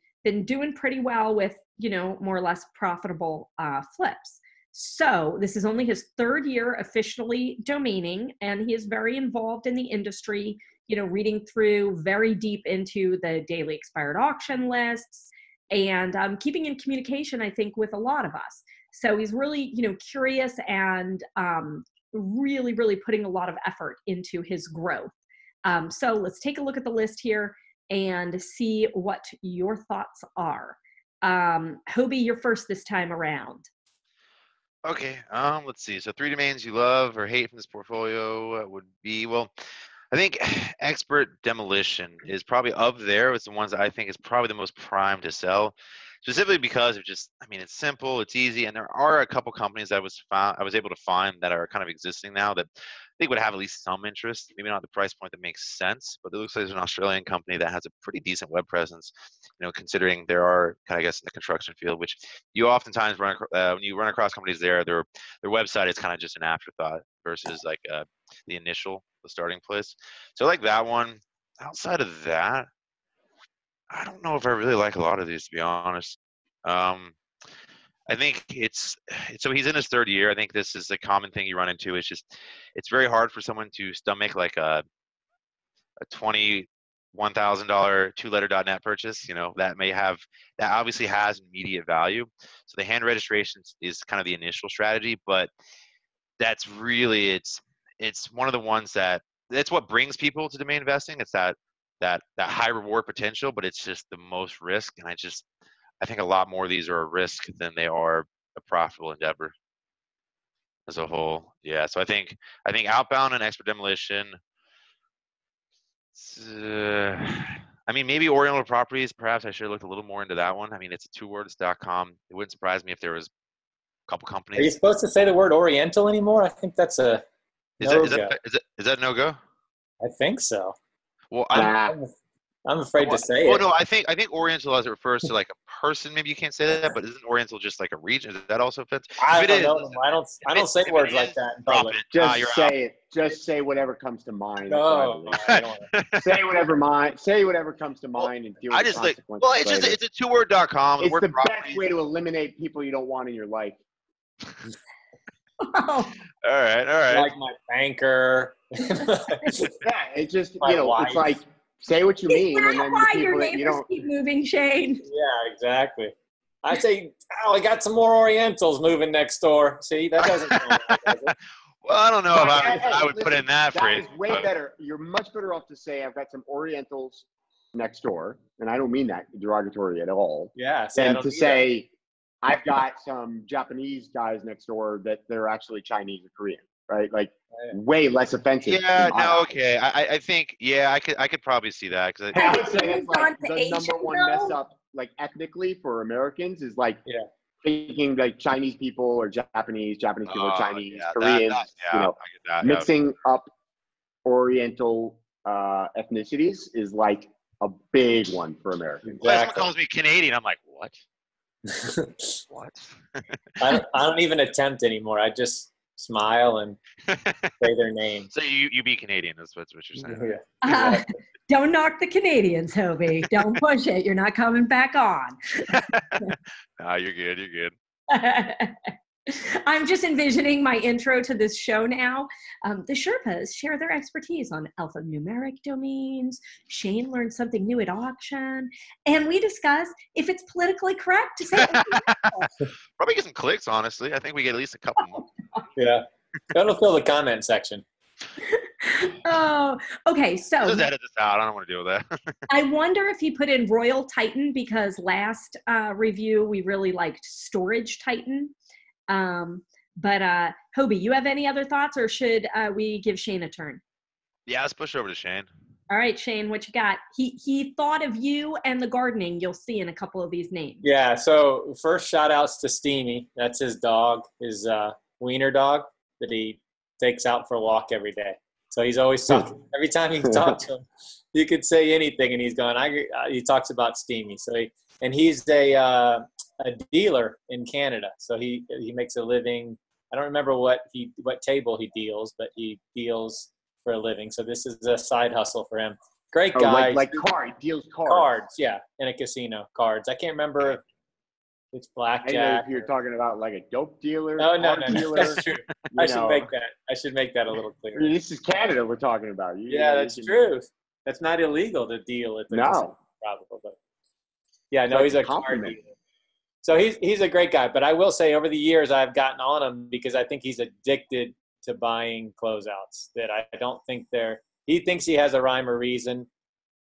doing pretty well with, you know, more or less profitable flips. So this is only his third year officially domaining, and he is very involved in the industry, you know, reading through very deep into the daily expired auction lists and keeping in communication, I think, with a lot of us. So he's really, you know, curious and really, really putting a lot of effort into his growth. So let's take a look at the list here and see what your thoughts are. Hobie, you're first this time around. Okay, let's see. So three domains you love or hate from this portfolio would be, well, I think Expert Demolition is probably up there with the ones that I think is probably the most prime to sell, specifically because of just, I mean, it's simple, it's easy, and there are a couple companies that I was able to find that are kind of existing now that I think would have at least some interest, maybe not the price point that makes sense, but it looks like there's an Australian company that has a pretty decent web presence, you know, considering there are, I guess, in the construction field, which you oftentimes run, when you run across companies there, their website is kind of just an afterthought versus like the initial, the starting place. So I like that one. Outside of that, I don't know if I really like a lot of these, to be honest. I think it's so he's in his third year. I think this is a common thing you run into. It's just, it's very hard for someone to stomach like a $21,000 two-letter .net purchase. You know, that obviously has immediate value. So the hand registration is kind of the initial strategy, but that's really, it's one of the ones that that's what brings people to domain investing. It's that high reward potential, but it's just the most risk. And I think a lot more of these are a risk than they are a profitable endeavor as a whole. Yeah. So I think outbound and expert demolition. I mean, maybe Oriental Properties, perhaps I should have looked a little more into that one. I mean, it's a 2 words.com. It wouldn't surprise me if there was a couple companies. Are you supposed to say the word Oriental anymore? I think that's a no-go. Is that no-go? I think so. Well, I'm afraid to say it. Well, no, I think Oriental, as it refers to like a person, maybe you can't say that, but isn't Oriental just like a region? Is that also offensive? I don't say words like that in public. Just say it. Just say whatever comes to mind. No. Say whatever comes to mind and deal with the consequences. Well, it's just it's a 2word.com. It's the best way to eliminate people you don't want in your life. All right. Like my banker. It's just it's like say what you mean, and then the people that you don't keep moving, Shane. Yeah, exactly. I say, I got some more Orientals moving next door. See, that doesn't. Does it? Well, I don't know if I would put in that phrase. That is way better. You're much better off to say I've got some Orientals next door, and I don't mean that derogatory at all. Yeah. And to say I've got some Japanese guys next door that they're actually Chinese or Korean. Right, like way less offensive. Yeah, no, okay. I think I could probably see that because I would say that's like the number one mess up, like ethnically for Americans, is like thinking like Chinese people or Japanese people, or Chinese, Koreans, mixing up Oriental ethnicities is like a big one for Americans. Exactly. Someone calls me Canadian, I'm like, what? What? I don't even attempt anymore. I just smile and say their name. So you be Canadian. That's what you're saying. Don't knock the Canadians, Hobie. Don't push it. You're not coming back on. No, you're good. You're good. I'm just envisioning my intro to this show now. The Sherpas share their expertise on alphanumeric domains. Shane learned something new at auction. And we discuss if it's politically correct to say probably get some clicks, honestly. I think we get at least a couple more. Yeah. That'll fill the comment section. Oh, okay. So just edit this out. I don't want to deal with that. I wonder if he put in Royal Titan because last review we really liked Storage Titan. But Hobie, you have any other thoughts, or should we give Shane a turn? Yeah, let's push over to Shane. All right, Shane, what you got? He thought of you and the gardening you'll see in a couple of these names. Yeah, so first shout outs to Steamy. That's his dog, his wiener dog that he takes out for a walk every day. So he's always talking. Every time you talk to him, you could say anything, and he's going, he talks about Steamy. So he's a dealer in Canada. So he makes a living. I don't remember what table he deals, but he deals for a living. So this is a side hustle for him. Great guy. Like card, he deals cards. Cards, yeah, in a casino, cards. I can't remember if it's blackjack. I know if you're talking about like a dope dealer. No, that's true. I should make that a little clearer. This is Canada we're talking about. That's true. That's not illegal to deal at the casino, probably. But yeah, no, he's a card dealer. So he's a great guy, but I will say over the years I've gotten on him because I think he's addicted to buying closeouts that I don't think he thinks he has a rhyme or reason,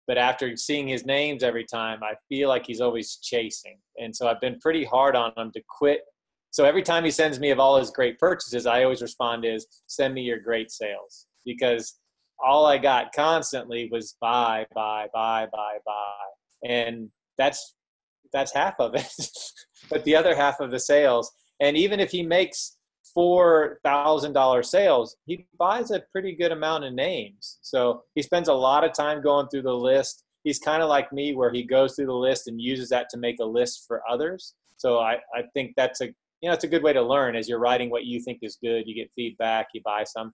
but after seeing his names every time, I feel like he's always chasing. And so I've been pretty hard on him to quit. So every time he sends me of all his great purchases, I always respond is send me your great sales, because all I got constantly was buy, buy, buy, buy, buy. And that's half of it, but the other half of the sales. And even if he makes $4,000 sales, he buys a pretty good amount of names. So he spends a lot of time going through the list. He's kind of like me where he goes through the list and uses that to make a list for others. So I think that's it's a good way to learn. As you're writing what you think is good, you get feedback, you buy some.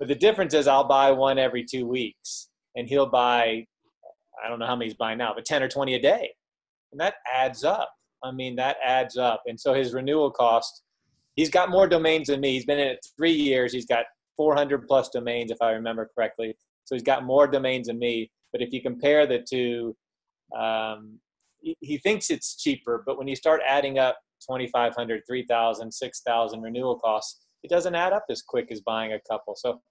But the difference is I'll buy one every 2 weeks, and he'll buy, I don't know how many he's buying now, but 10 or 20 a day. And that adds up. I mean, that adds up. And so his renewal cost, he's got more domains than me. He's been in it 3 years. He's got 400 plus domains, if I remember correctly. So he's got more domains than me. But if you compare the two, he thinks it's cheaper. But when you start adding up 2,500, 3,000, 6,000 renewal costs, it doesn't add up as quick as buying a couple. So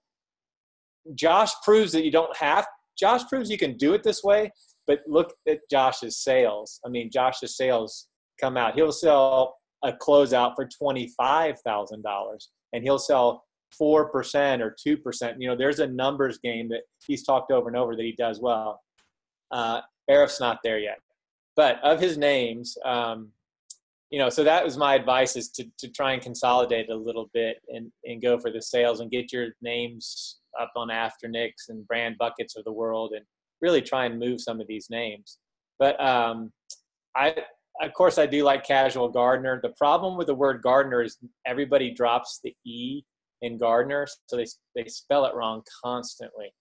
Josh proves that you don't have, Josh proves you can do it this way, but look at Josh's sales. I mean, Josh's sales come out. He'll sell a closeout for $25,000 and he'll sell 4% or 2%. You know, there's a numbers game that he's talked over and over that he does well. Arif's not there yet, but of his names, you know, so that was my advice, is to try and consolidate a little bit and go for the sales and get your names up on Afternics and Brand Buckets of the world and really try and move some of these names. But of course, I do like casual gardener. The problem with the word gardener is everybody drops the E in gardener, so they spell it wrong constantly.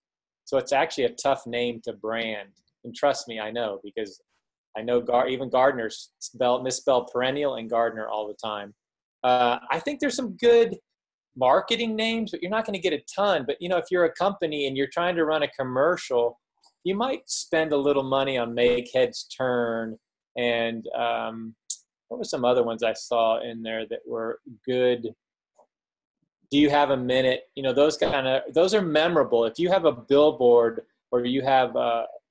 So it's actually a tough name to brand. And trust me, I know, because I know even gardeners misspell perennial and gardener all the time. I think there's some good marketing names, but you're not going to get a ton. But, you know, if you're a company and you're trying to run a commercial, you might spend a little money on Make Heads Turn. And what were some other ones I saw in there that were good? Do you have a minute? You know, those are memorable. If you have a billboard or you have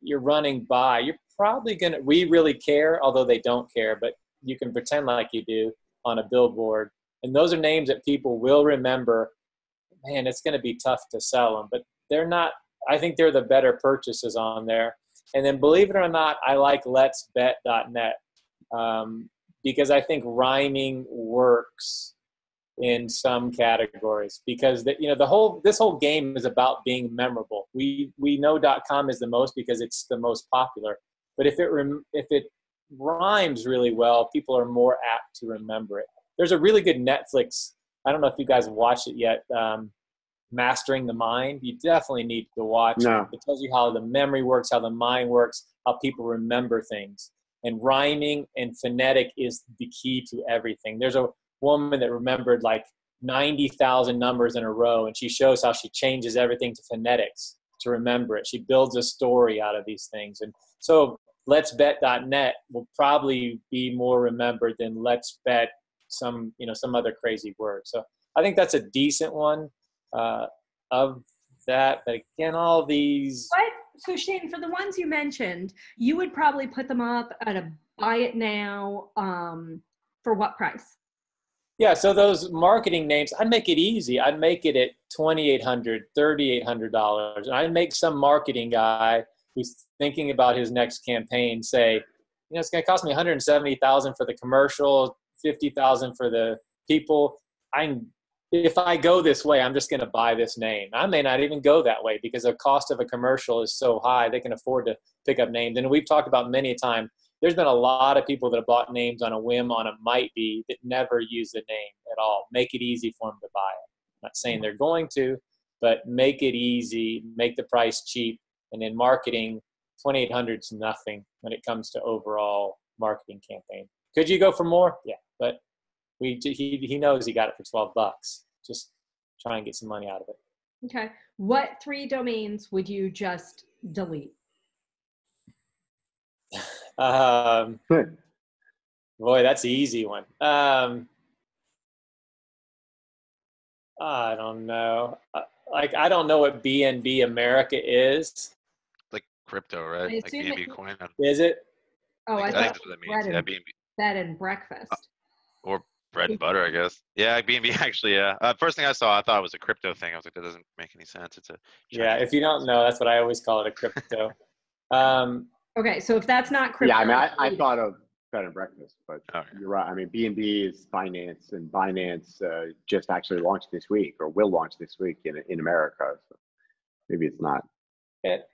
you're running by, you're probably gonna, we really care, although they don't care, but you can pretend like you do on a billboard. And those are names that people will remember. Man, it's gonna be tough to sell them, but they're not, I think they're the better purchases on there. And then believe it or not, I like Let's Bet.net because I think rhyming works in some categories, because you know, this whole game is about being memorable. We know .com is the most because it's the most popular, but if it rhymes really well, people are more apt to remember it. There's a really good Netflix, I don't know if you guys have watched it yet, Mastering the Mind. You definitely need to watch. No. It tells you how the memory works, how the mind works, how people remember things. And rhyming and phonetic is the key to everything. There's a woman that remembered like 90,000 numbers in a row, and she shows how she changes everything to phonetics to remember it. She builds a story out of these things. And so Let'sBet.net will probably be more remembered than Let's Bet some other crazy word. So I think that's a decent one. Of that, but again, all these. What? So Shane, for the ones you mentioned, you would probably put them up at a buy it now for what price? Yeah, so those marketing names, I'd make it easy. I'd make it at $2,800, $3,800. And I'd make some marketing guy who's thinking about his next campaign say, you know, it's gonna cost me $170,000 for the commercial, $50,000 for the people. If I go this way, I'm just going to buy this name. I may not even go that way because the cost of a commercial is so high, they can afford to pick up names. And we've talked about many a time, there's been a lot of people that have bought names on a whim, on a might be, that never use the name at all. Make it easy for them to buy it. I'm not saying they're going to, but make it easy, make the price cheap. And in marketing, $2,800 is nothing when it comes to overall marketing campaign. Could you go for more? Yeah, but he knows he got it for $12. Just try and get some money out of it. Okay. What three domains would you just delete? Boy, that's an easy one. I don't know. Like, I don't know what BNB America is. Like crypto, right? Like BNB coin. Is it? Oh, I thought that and breakfast. Or bread and butter, I guess. Yeah, BNB actually, yeah. First thing I saw, I thought it was a crypto thing. I was like, that doesn't make any sense. It's a Chinese. Yeah, if you don't know, that's what I always call it, a crypto. Okay, so if that's not crypto. Yeah, I mean, I thought of bed and breakfast, but okay. You're right. I mean, BNB is finance, and Binance just actually launched this week, or will launch this week in America. So maybe it's not.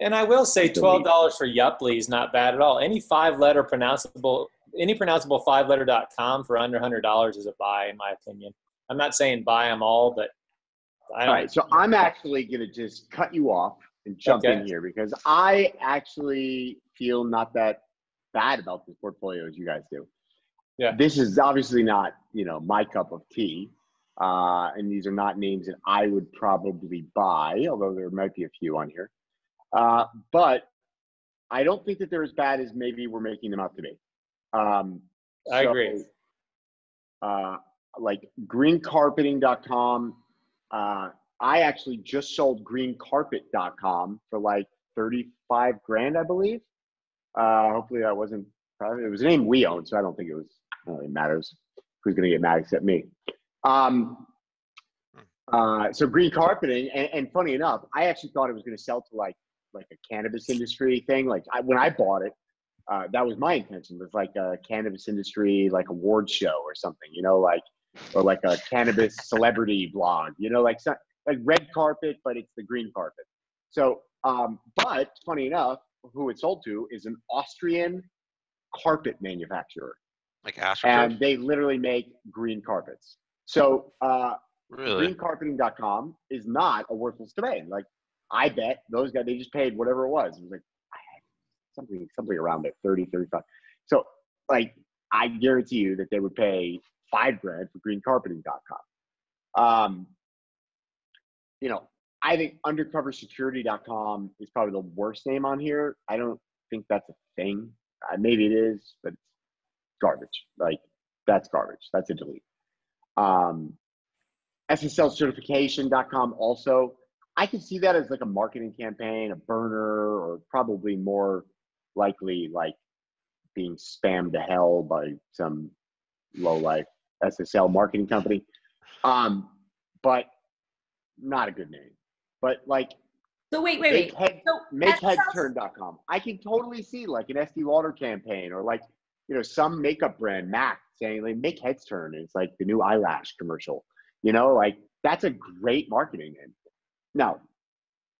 And I will say $12 for Yuply is not bad at all. Any five-letter pronounceable – any pronounceable five-letter.com for under $100 is a buy, in my opinion. I'm not saying buy them all, but I don't. All right, so I'm actually going to just cut you off and jump in here, because I actually feel not that bad about this portfolio as you guys do. Yeah. This is obviously not, you know, my cup of tea, and these are not names that I would probably buy, although there might be a few on here. But I don't think that they're as bad as maybe we're making them out to be. I agree. Like greencarpeting.com, I actually just sold greencarpet.com for like 35 grand, I believe. Hopefully that wasn't private. It was a name we owned, so I don't think it was, I don't think it matters. Who's going to get mad except me? So green carpeting, and funny enough, I actually thought it was going to sell to like a cannabis industry thing. Like when I bought it, that was my intention. It was like a cannabis industry, like award show or something, you know, like, or like a cannabis celebrity blog, you know, like, some, like red carpet, but it's the green carpet. So, but funny enough, who it sold to is an Austrian carpet manufacturer. Like astroturf? And they literally make green carpets. So really? greencarpeting.com is not a worthless domain. Like I bet those guys, they just paid whatever it was. It was like something around it, 30, 35. So like I guarantee you that they would pay $5 grand for greencarpeting.com. You know, I think undercoversecurity.com is probably the worst name on here. I don't think that's a thing. Maybe it is, but it's garbage. Like that's garbage. That's a delete. SSLcertification.com also. I could see that as like a marketing campaign, a burner, or probably more likely like being spammed to hell by some low-life SSL marketing company. But not a good name. But like, so wait. Makeheadturn.com. I can totally see like an Estee Lauder campaign or like, you know, some makeup brand, MAC, saying like make heads turn. It's like the new eyelash commercial, you know, like that's a great marketing name. Now,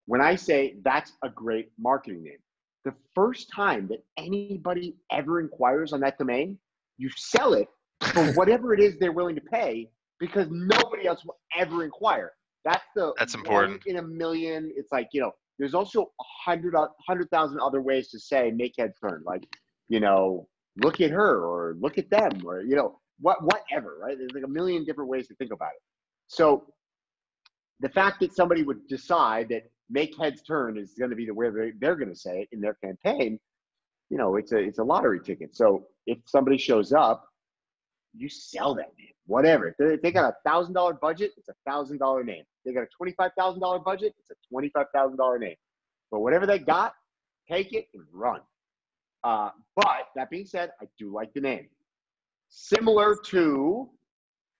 when I say that's a great marketing name, the first time that anybody ever inquires on that domain, you sell it for whatever it is they're willing to pay because nobody else will ever inquire. That's important. In a million, it's like, you know, there's also 100,000 other ways to say make head turn. Like, you know, look at her or look at them or, you know, whatever, right? There's like a million different ways to think about it. So the fact that somebody would decide that make heads turn is going to be the way they're going to say it in their campaign, you know, it's a lottery ticket. So if somebody shows up, you sell that name, whatever. If they got $1,000 budget, it's $1,000 name. If they got a $25,000 budget, it's a $25,000 name. But whatever they got, take it and run. But that being said, I do like the name. Similar to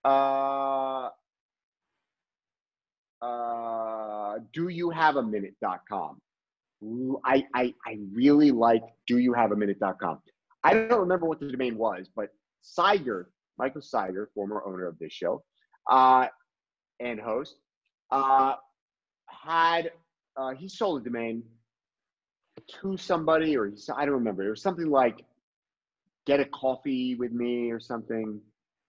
DoYouHaveAMinute.com. I really like DoYouHaveAMinute.com. I don't remember what the domain was, but Seiger, Michael Seiger, former owner of this show and host, he sold a domain to somebody, or I don't remember. It was something like "Get a coffee with me" or something.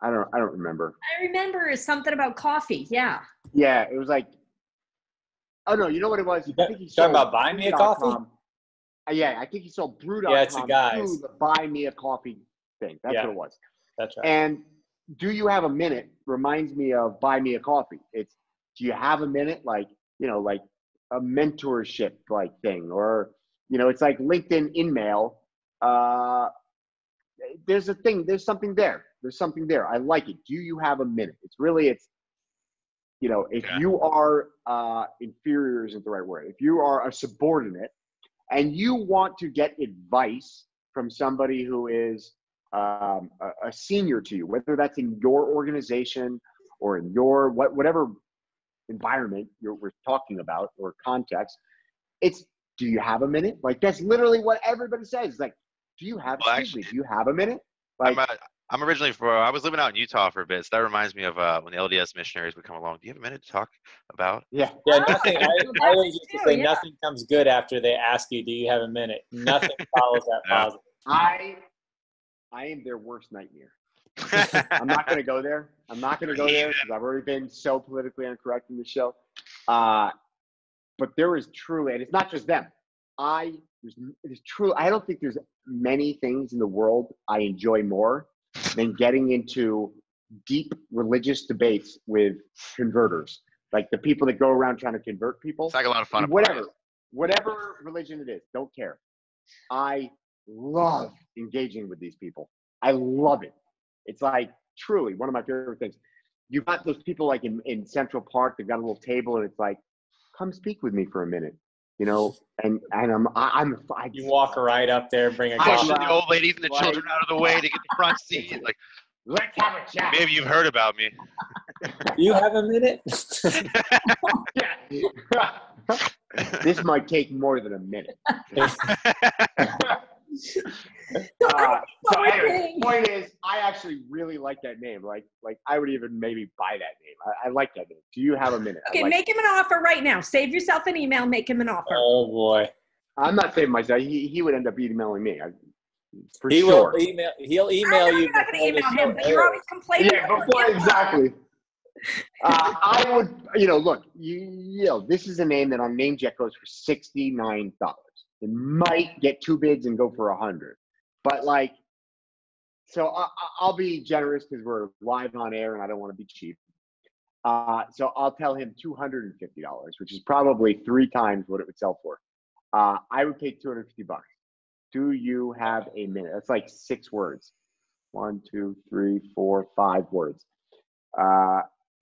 I don't remember. I remember is something about coffee. Yeah. Yeah, it was like. Oh no! You know what it was? I think he sold about buying me a coffee. Yeah, I think he sold brew.com. Yeah, it's a guy. Buy me a coffee thing. That's what it was. That's right. And do you have a minute? Reminds me of buy me a coffee. It's do you have a minute? Like you know, like a mentorship like thing, or you know, it's like LinkedIn InMail. There's a thing. There's something there. There's something there. I like it. Do you have a minute? It's really. You know, if you are inferior isn't the right word. If you are a subordinate and you want to get advice from somebody who is a senior to you, whether that's in your organization or in your whatever environment we're talking about or context, it's do you have a minute? Like that's literally what everybody says. It's like, do you have? Well, actually, do you have a minute? Like. I'm originally from, I was living out in Utah for a bit, so that reminds me of when the LDS missionaries would come along. Do you have a minute to talk about? Yeah. Yeah, nothing. I always used to say nothing comes good after they ask you, do you have a minute? Nothing follows that positive. I am their worst nightmare. I'm not going to go there. I'm not going to go there because I've already been so politically incorrect in the show. But there is truly, and it's not just them. I don't think there's many things in the world I enjoy more than getting into deep religious debates with converters, like the people that go around trying to convert people. It's like a lot of fun. Whatever religion it is, don't care. I love engaging with these people. I love it. It's like truly one of my favorite things. you've got those people like in Central Park, they've got a little table and it's like, come speak with me for a minute, you know? And you walk right up there, bring a pushing the old ladies and the children out of the way to get the front seat. Like, let's have a chat. Maybe you've heard about me. You have a minute? This might take more than a minute. So anyway, the point is, I actually really like that name. Like I would even maybe buy that name. I like that name. Do you have a minute? Okay, make him an offer right now. Save yourself an email. Make him an offer. Oh boy, I'm not saving myself. He would end up emailing me. For sure. He'll email you. I'm not going to email him, but you're always complaining. Yeah, exactly. I would, look, this is a name that on NameJet goes for $69. It might get 2 bids and go for 100, but so I'll be generous because we're live on air and I don't want to be cheap. So I'll tell him $250, which is probably 3 times what it would sell for. I would pay $250. Do you have a minute? That's like 6 words. 1, 2, 3, 4, 5 words.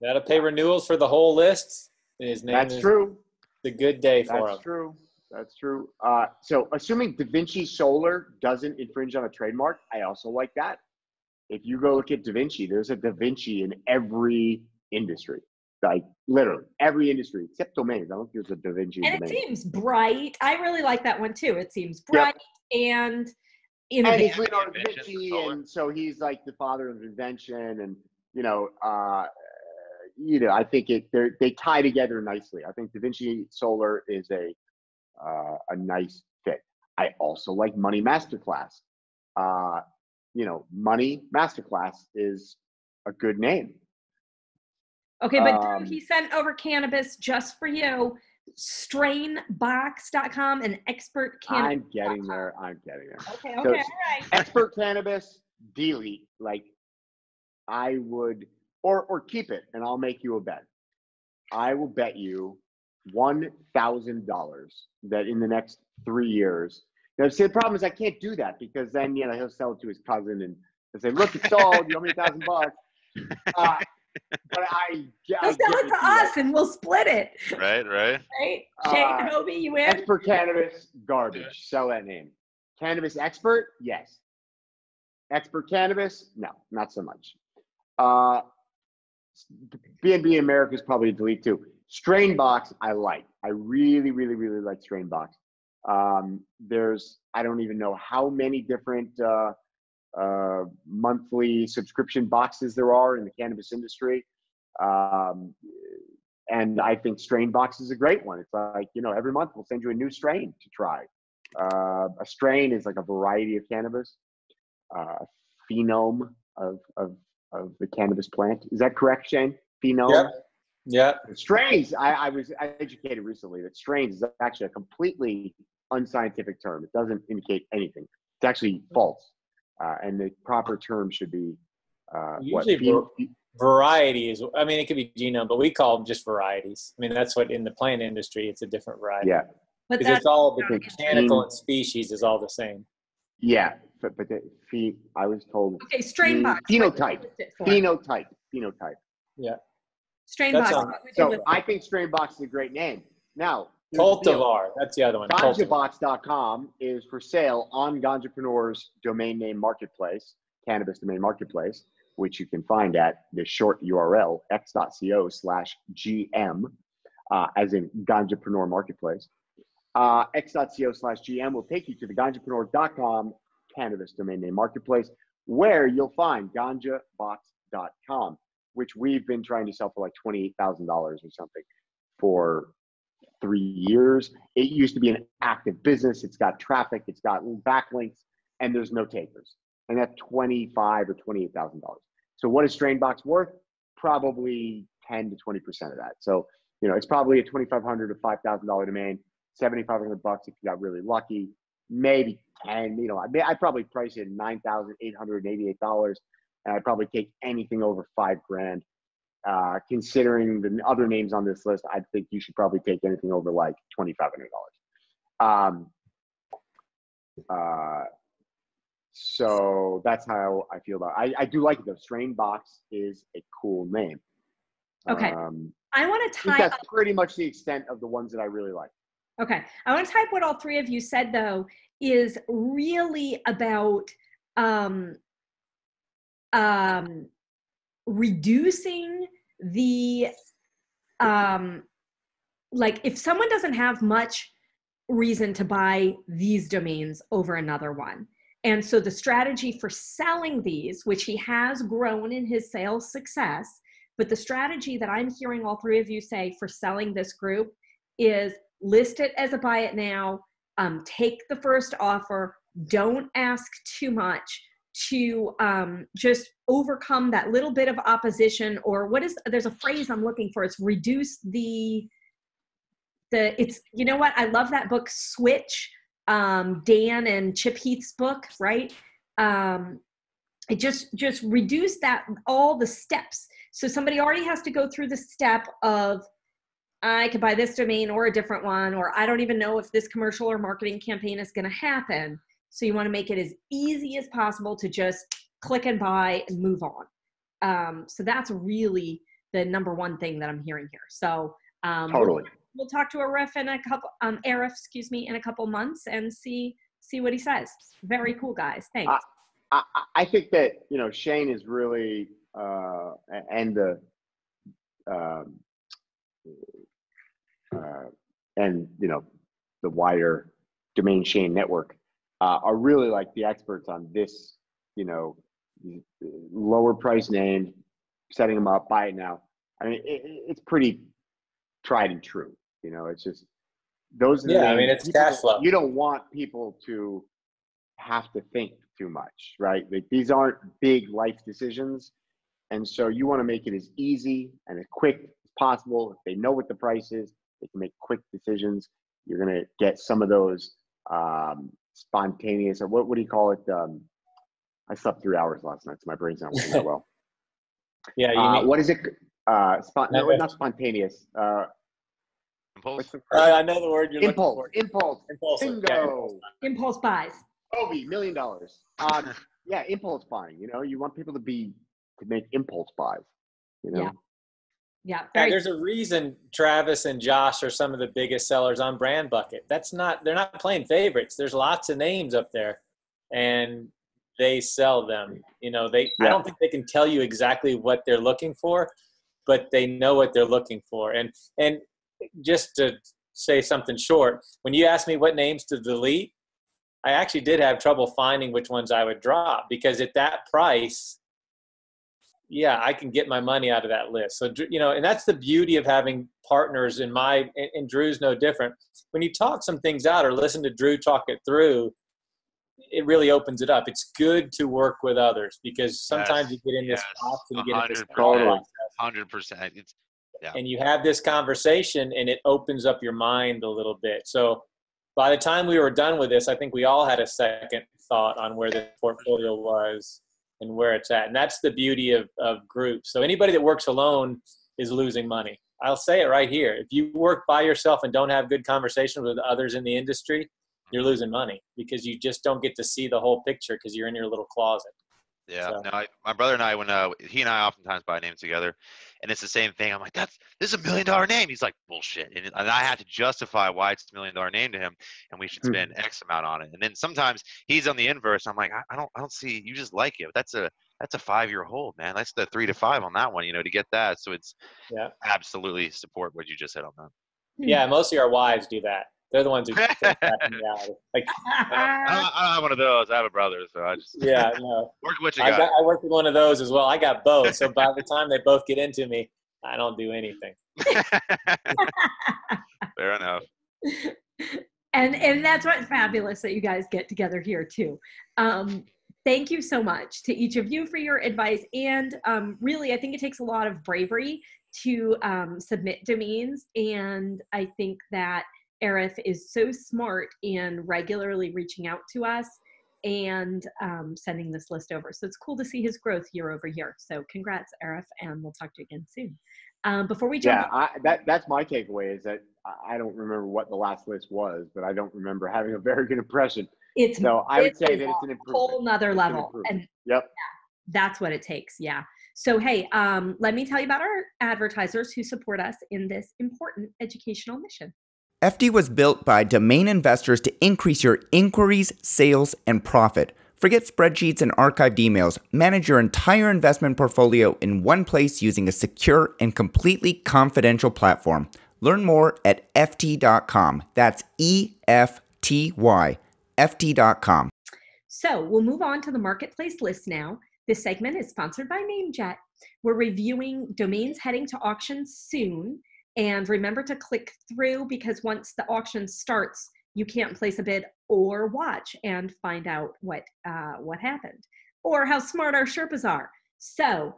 That'll pay renewals for the whole list. His name is true. The good day for him. That's true. That's true. So assuming DaVinci Solar doesn't infringe on a trademark, I also like that. If you go look at DaVinci, there's a DaVinci in every industry, like literally every industry except domains. I don't think there's a DaVinci. And it seems bright. I really like that one too. It seems bright and innovative. And he's DaVinci, and so he's like the father of invention, and I think they tie together nicely. I think DaVinci Solar is a nice fit. I also like Money Masterclass. Money Masterclass is a good name. Okay, but Drew, he sent over cannabis just for you. Strainbox.com and expert cannabis. I'm getting there. Okay, all right. Expert cannabis, delete. I would, or keep it, and I'll make you a bet. I will bet you $1,000 that in the next 3 years. Now, see, the problem is I can't do that because then, he'll sell it to his cousin and he'll say, look, it's sold. You owe me $1,000. But He'll sell it to us and we'll split it. Right? Shane, Hobie, you in? Expert cannabis, garbage. Yeah. Sell that name. Cannabis expert? Yes. Expert cannabis? No, not so much. B&B America is probably a delete too. Strainbox, I really, really, really like Strainbox. There's, I don't even know how many different monthly subscription boxes there are in the cannabis industry. And I think Strainbox is a great one. It's every month we'll send you a new strain to try. A strain is like a variety of cannabis, phenome of the cannabis plant. Is that correct, Shane? Phenome? Yeah. Strains, I was educated recently that strains is actually a completely unscientific term. It doesn't indicate anything. It's actually false. And the proper term should be variety is, it could be genome, but we call them just varieties. That's what in the plant industry, it's a different variety. Yeah. Because it's all the botanical and species is all the same. Yeah. But I was told. Okay, Strainbox. Phenotype. Yeah. Strainbox. So I think Strainbox is a great name. Now, Cultivar. That's the other one. Ganjabox.com is for sale on Ganjapreneur's domain name marketplace, cannabis domain marketplace, which you can find at the short URL x.co/GM, as in Ganjapreneur marketplace. X.co/GM will take you to the Ganjapreneur.com cannabis domain name marketplace, where you'll find Ganjabox.com, which we've been trying to sell for like $28,000 or something for 3 years. It used to be an active business. It's got traffic, it's got backlinks, and there's no takers. And that's $25,000 or $28,000. So what is Strainbox worth? Probably 10 to 20% of that. So, it's probably a $2,500 to $5,000 domain, $7,500 if you got really lucky, maybe 10, I probably price it at $9,888. And I'd probably take anything over $5,000. Considering the other names on this list, I think you should probably take anything over like $2,500. So that's how I feel about it. I do like it though. Strainbox is a cool name. Okay. I want to tie. That's pretty much the extent of the ones that I really like. Okay. I want to type what all three of you said, though, is really about reducing the, like, if someone doesn't have much reason to buy these domains over another one. And so the strategy for selling these, which he has grown in his sales success, but the strategy that I'm hearing all three of you say for selling this group is list it as a buy it now, take the first offer, don't ask too much to just overcome that little bit of opposition, or what is, there's a phrase I'm looking for, it's reduce the, it's, you know what, I love that book, Switch, Dan and Chip Heath's book, right? It just reduce that, all the steps. So somebody already has to go through the step of, I could buy this domain or a different one, or I don't even know if this commercial or marketing campaign is going to happen. So you want to make it as easy as possible to just click and buy and move on. So that's really the number one thing that I'm hearing here. So totally. We'll talk to Arif in a couple, in a couple months and see what he says. Very cool, guys. Thanks. I think that, you know, Shane is really, and you know, the wider Domain Shane network are really like the experts on this, you know, lower price name, setting them up, buy it now. I mean, it's pretty tried and true. You know, it's just those. Yeah, I mean, it's cash flow. You don't want people to have to think too much, right? Like, these aren't big life decisions, and so you want to make it as easy and as quick as possible. If they know what the price is, they can make quick decisions. You're going to get some of those spontaneous, or what do you call it? I slept 3 hours last night, so my brain's not working that well. Yeah, what is it? Not spontaneous. Impulse. I know the word you're looking for. Impulse. Bingo. Yeah, impulse buys. Hobie, $1 million. Yeah, impulse buying. You know, you want people to make impulse buys. You know. Yeah. There's a reason Travis and Josh are some of the biggest sellers on Brand Bucket. They're not playing favorites. There's lots of names up there, and they sell them. You know, I don't think they can tell you exactly what they're looking for, but they know what they're looking for. And just to say something short, when you asked me what names to delete, I actually did have trouble finding which ones I would drop, because at that price, yeah, I can get my money out of that list. So, you know, and that's the beauty of having partners in and Drew's no different. When you talk some things out or listen to Drew talk it through, it really opens it up. It's good to work with others, because sometimes you get in this box and you get in this process. 100%. And you have this conversation and it opens up your mind a little bit. So by the time we were done with this, I think we all had a second thought on where the portfolio was and where it's at. And that's the beauty of groups. So anybody that works alone is losing money. I'll say it right here. If you work by yourself and don't have good conversations with others in the industry, you're losing money, because you just don't get to see the whole picture because you're in your little closet. Yeah. So. No, my brother and I, when he and I oftentimes buy names together, and it's the same thing. I'm like, this is $1 million name. He's like, bullshit. And I have to justify why it's $1 million name to him, and we should spend X amount on it. And then sometimes he's on the inverse. I'm like, I don't see, you just like it. But that's a 5-year-old, man. That's the 3 to 5 on that one, you know, to get that. So it's absolutely support what you just said on that. Yeah. Mostly our wives do that. They're the ones who take that in reality. Like, I don't have one of those. I have a brother, so I just Work what you got. I work with one of those as well. I got both, so by the time they both get into me, I don't do anything. Fair enough. And that's what's fabulous that you guys get together here too. Thank you so much to each of you for your advice, and really, I think it takes a lot of bravery to submit domains, and I think that Arif is so smart in regularly reaching out to us and sending this list over. So it's cool to see his growth year over year. So congrats, Arif, and we'll talk to you again soon. Before we jump, that's my takeaway, is that I don't remember what the last list was, but I don't remember having a very good impression. I would say that it's an improvement. Whole nother level. And yep. That's what it takes. Yeah. So, hey, let me tell you about our advertisers who support us in this important educational mission. FD was built by domain investors to increase your inquiries, sales, and profit. Forget spreadsheets and archived emails. Manage your entire investment portfolio in one place using a secure and completely confidential platform. Learn more at FT.com. That's E-F-T-Y, FT.com. So we'll move on to the marketplace list now. This segment is sponsored by NameJet. We're reviewing domains heading to auction soon. And remember to click through, because once the auction starts, you can't place a bid or watch and find out what happened or how smart our Sherpas are. So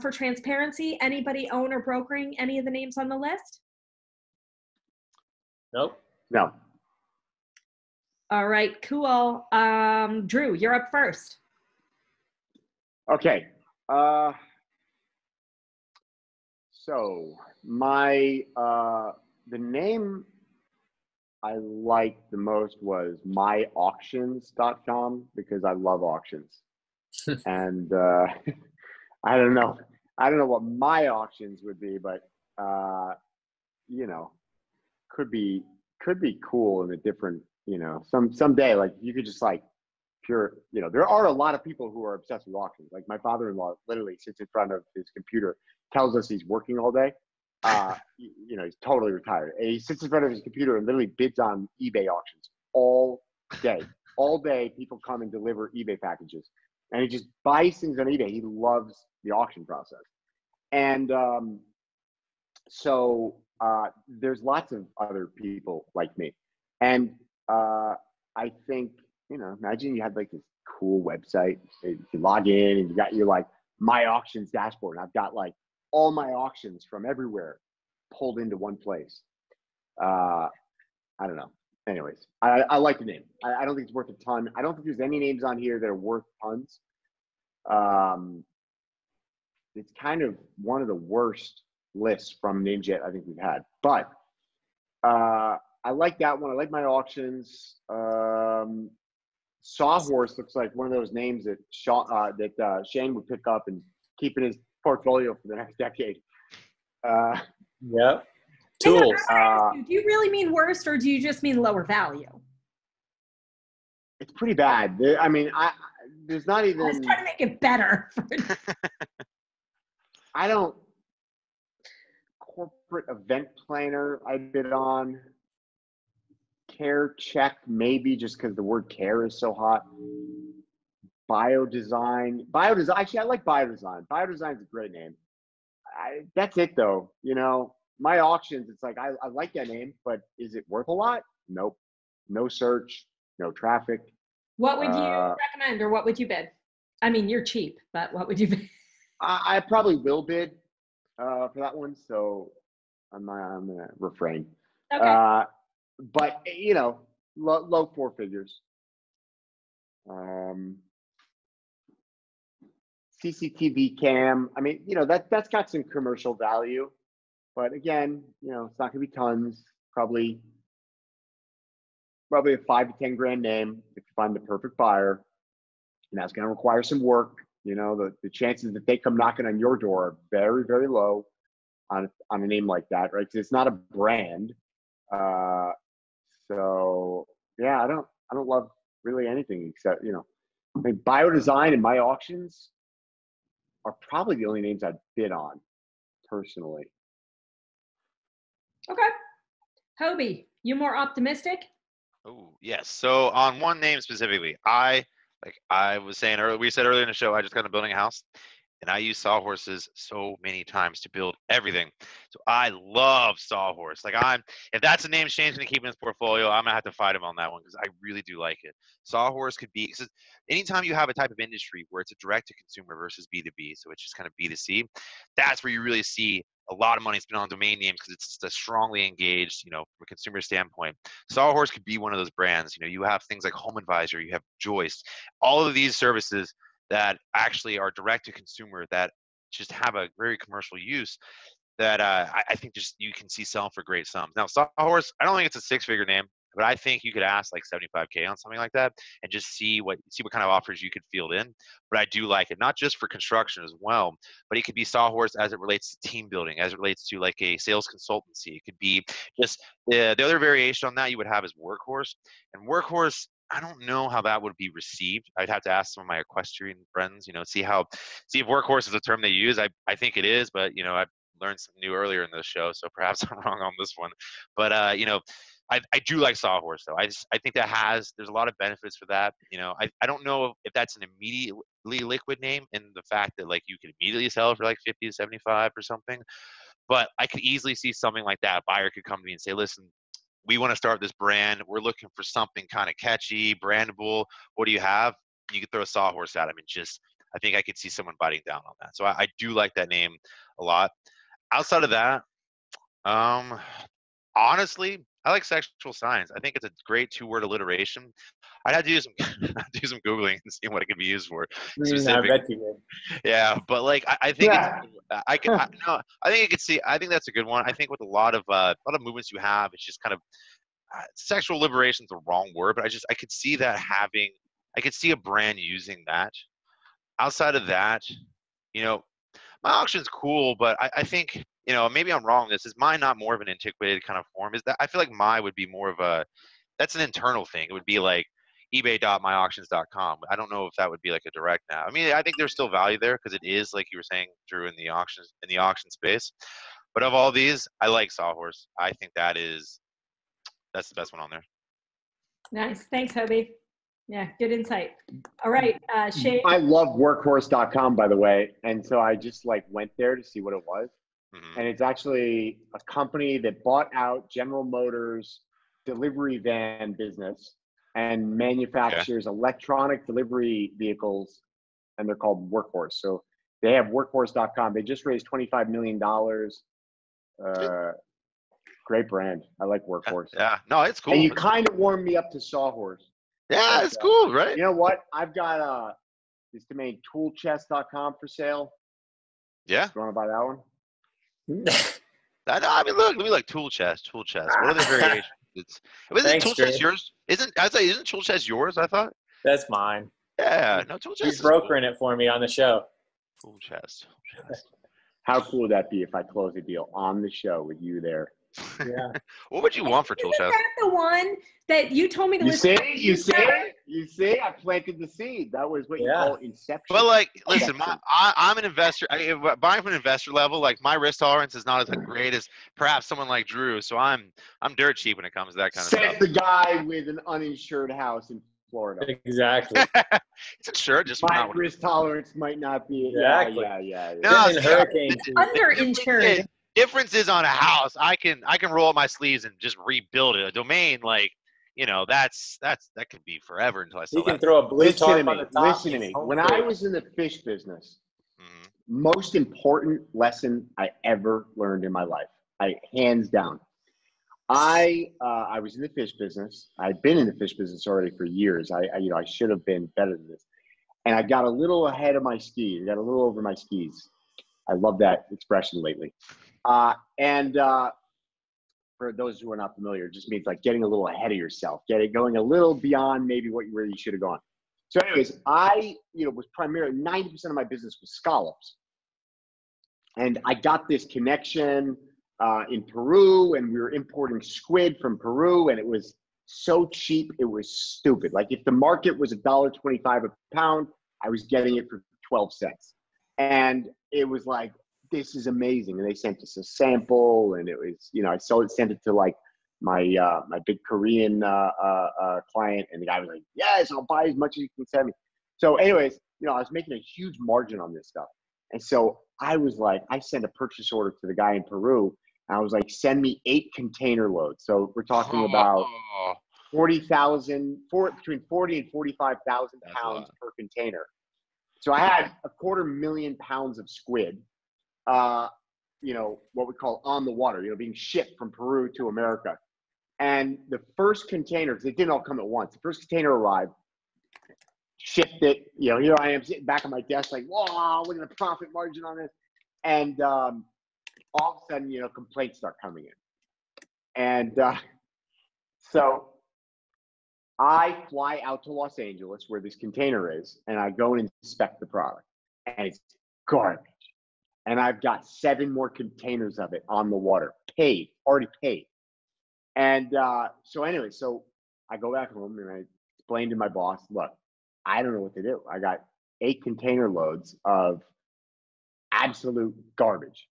for transparency, anybody own or brokering any of the names on the list? Nope. No. All right, cool. Drew, you're up first. Okay. So my the name I liked the most was MyAuctions.com, because I love auctions. And I don't know what my auctions would be, but you know, could be cool in a different, you know, someday, like you could just like pure, you know, there are a lot of people who are obsessed with auctions. Like my father-in-law literally sits in front of his computer, tells us he's working all day. You know, he's totally retired. And he sits in front of his computer and literally bids on eBay auctions all day. All day, people come and deliver eBay packages, and he just buys things on eBay. He loves the auction process. And there's lots of other people like me. And I think, you know, imagine you had like this cool website. You log in and you got your like My Auctions dashboard. And I've got like all my auctions from everywhere pulled into one place. I don't know. Anyways, I like the name. I don't think it's worth a ton. I don't think there's any names on here that are worth tons. It's kind of one of the worst lists from NameJet I think we've had, but I like that one. I like My Auctions. Sawhorse looks like one of those names that Shane would pick up and keep in his portfolio for the next decade. Yep. Tools. Do you really mean worst, or do you just mean lower value? It's pretty bad. I mean, there's not even. I was trying to make it better. I don't. Corporate event planner I bid on. Care check, maybe, just because the word care is so hot. Biodesign. Actually, I like Biodesign. Biodesign's a great name. That's it, though. You know, My Auctions, it's like, I like that name, but is it worth a lot? Nope. No search, no traffic. What would you recommend, or what would you bid? I mean, you're cheap, but what would you bid? I probably will bid for that one, so I'm going to refrain. Okay. But, you know, low four figures. CCTV cam. I mean, you know, that's got some commercial value, but again, you know, it's not gonna be tons. Probably a $5 to $10 grand name if you find the perfect buyer, and that's gonna require some work. You know, the chances that they come knocking on your door are very, very low on a name like that, right? Because it's not a brand. So yeah, I don't love really anything except, you know, I mean, Biodesign and My Auctions are probably the only names I'd bid on personally. Okay. Hobie, you more optimistic? Oh, yes. So on one name specifically, I was saying earlier, we said earlier in the show, I just got into building a house, and I use Sawhorses so many times to build everything. So I love Sawhorse. Like, if that's a name Shane's going to keep in his portfolio, I'm going to have to fight him on that one, because I really do like it. Sawhorse could be, anytime you have a type of industry where it's a direct-to-consumer versus B2B, so it's just kind of B2C, that's where you really see a lot of money spent on domain names, because it's a strongly engaged, you know, from a consumer standpoint. Sawhorse could be one of those brands. You know, you have things like Home Advisor, you have Joist, all of these services that actually are direct to consumer that just have a very commercial use that I think just you can see selling for great sums. Now, Sawhorse, I don't think it's a six-figure name. But I think you could ask like 75K on something like that and just see what kind of offers you could field in. But I do like it, not just for construction as well, but it could be Sawhorse as it relates to team building, as it relates to like a sales consultancy. It could be just the other variation on that you would have is Workhorse. And Workhorse, I don't know how that would be received. I'd have to ask some of my equestrian friends, you know, see if Workhorse is a term they use. I think it is, but you know, I learned something new earlier in this show, so perhaps I'm wrong on this one. But you know, I do like Sawhorse though. I think that there's a lot of benefits for that. You know, I don't know if that's an immediately liquid name in the fact that like you can immediately sell for like 50 to 75 or something, but I could easily see something like that. A buyer could come to me and say, listen, we want to start this brand. We're looking for something kind of catchy, brandable. What do you have? You could throw a Sawhorse at them and just, I think I could see someone biting down on that. So I do like that name a lot. Outside of that, honestly, I like Sexual Science. I think it's a great two-word alliteration. I'd have to do some Googling and see what it could be used for. Yeah, but like I think I think you could see. I think that's a good one. I think with a lot of movements you have, it's just kind of sexual liberation is the wrong word, but I could see that having. I could see a brand using that. Outside of that, you know, my auction's cool, but I think. You know, maybe I'm wrong. This is my not more of an antiquated kind of form. Is that I feel like my would be more of a that's an internal thing. It would be like eBay.myauctions.com. I don't know if that would be like a direct now. I mean, I think there's still value there because it is like you were saying, Drew, in the auction space. But of all these, I like Sawhorse. I think that's the best one on there. Nice, thanks, Hobie. Yeah, good insight. All right, Shane. I love Workhorse.com, by the way, and so I just like went there to see what it was. Mm-hmm. And it's actually a company that bought out General Motors delivery van business and manufactures electronic delivery vehicles, and they're called Workhorse. So they have Workhorse.com. They just raised $25 million. Great brand. I like Workhorse. Yeah. No, it's cool. And you kind of warmed me up to Sawhorse. Yeah, it's cool, right? You know what? I've got this domain toolchest.com for sale. Yeah. You want to buy that one? I mean, look. Let me look. Tool chest. What are the variations? Isn't tool chest yours? Isn't tool chest yours? I thought that's mine. Yeah, no tool chest. He's brokering it for me on the show. Tool chest. How cool would that be if I closed a deal on the show with you there? Yeah. What would you want for tool chest? Isn't that the one that you told me to listen to? You see, I planted the seed. That was what you call inception. But like, listen, I'm an investor. Buying from an investor level, like my risk tolerance is not as great as perhaps someone like Drew. So I'm dirt cheap when it comes to that kind of stuff. Says the guy with an uninsured house in Florida. Exactly. It's insured. Just my risk tolerance might not be. Exactly. Yeah. No, hurricane. Underinsured. Difference is on a house. I can roll up my sleeves and just rebuild it. A domain, like, you know, that could be forever until I sell. You can throw a blue tarp on the top. Listen to me. When I was in the fish business, most important lesson I ever learned in my life, hands down. I was in the fish business. I'd been in the fish business already for years. I should have been better than this, and I got a little ahead of my skis. I got a little over my skis. I love that expression lately. For those who are not familiar, it just means like getting a little ahead of yourself, going a little beyond maybe where you should have gone. So anyways, I was primarily 90% of my business was scallops. And I got this connection in Peru, and we were importing squid from Peru, and it was so cheap, it was stupid. Like if the market was $1.25 a pound, I was getting it for 12 cents. And it was like, this is amazing. And they sent us a sample, and it was, you know, I sent it to like my big Korean client, and the guy was like, yes, I'll buy as much as you can send me. So anyways, you know, I was making a huge margin on this stuff. And so I was like, I sent a purchase order to the guy in Peru, and I was like, send me 8 container loads. So we're talking about 40 and 45,000 pounds per container. So I had a $250,000 pounds of squid, you know, what we call on the water, you know, being shipped from Peru to America. And the first container, because it didn't all come at once, the first container arrived, shipped it, you know, here I am sitting back at my desk like, whoa, look at the profit margin on this. And all of a sudden, you know, complaints start coming in. And so I fly out to Los Angeles where this container is, and I go and inspect the product, and it's garbage. And I've got 7 more containers of it on the water, paid, already paid. And so anyway, so I go back home and I explained to my boss, look, I don't know what to do. I got 8 container loads of absolute garbage,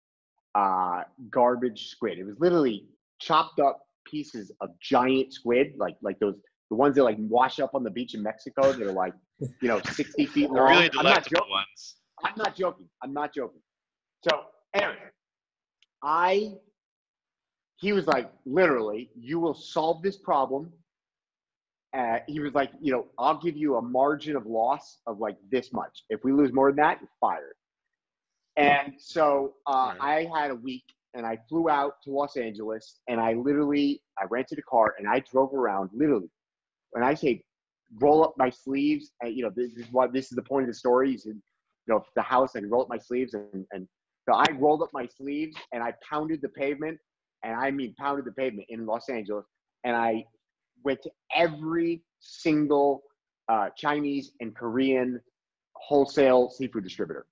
garbage squid. It was literally chopped up pieces of giant squid, like those, the ones that like wash up on the beach in Mexico that are like, you know, 60 feet long. Really delectable ones. I'm not joking. I'm not joking. So anyway, he was like, literally, you will solve this problem. He was like, you know, I'll give you a margin of loss of like this much. If we lose more than that, you're fired. And so I had a week, and I flew out to Los Angeles, and I rented a car, and I drove around literally. When I say roll up my sleeves, you know, this is the point of the story. Is, you know, the house, I can roll up my sleeves, and so I rolled up my sleeves, and I pounded the pavement, and I mean pounded the pavement in Los Angeles, and I went to every single Chinese and Korean wholesale seafood distributor,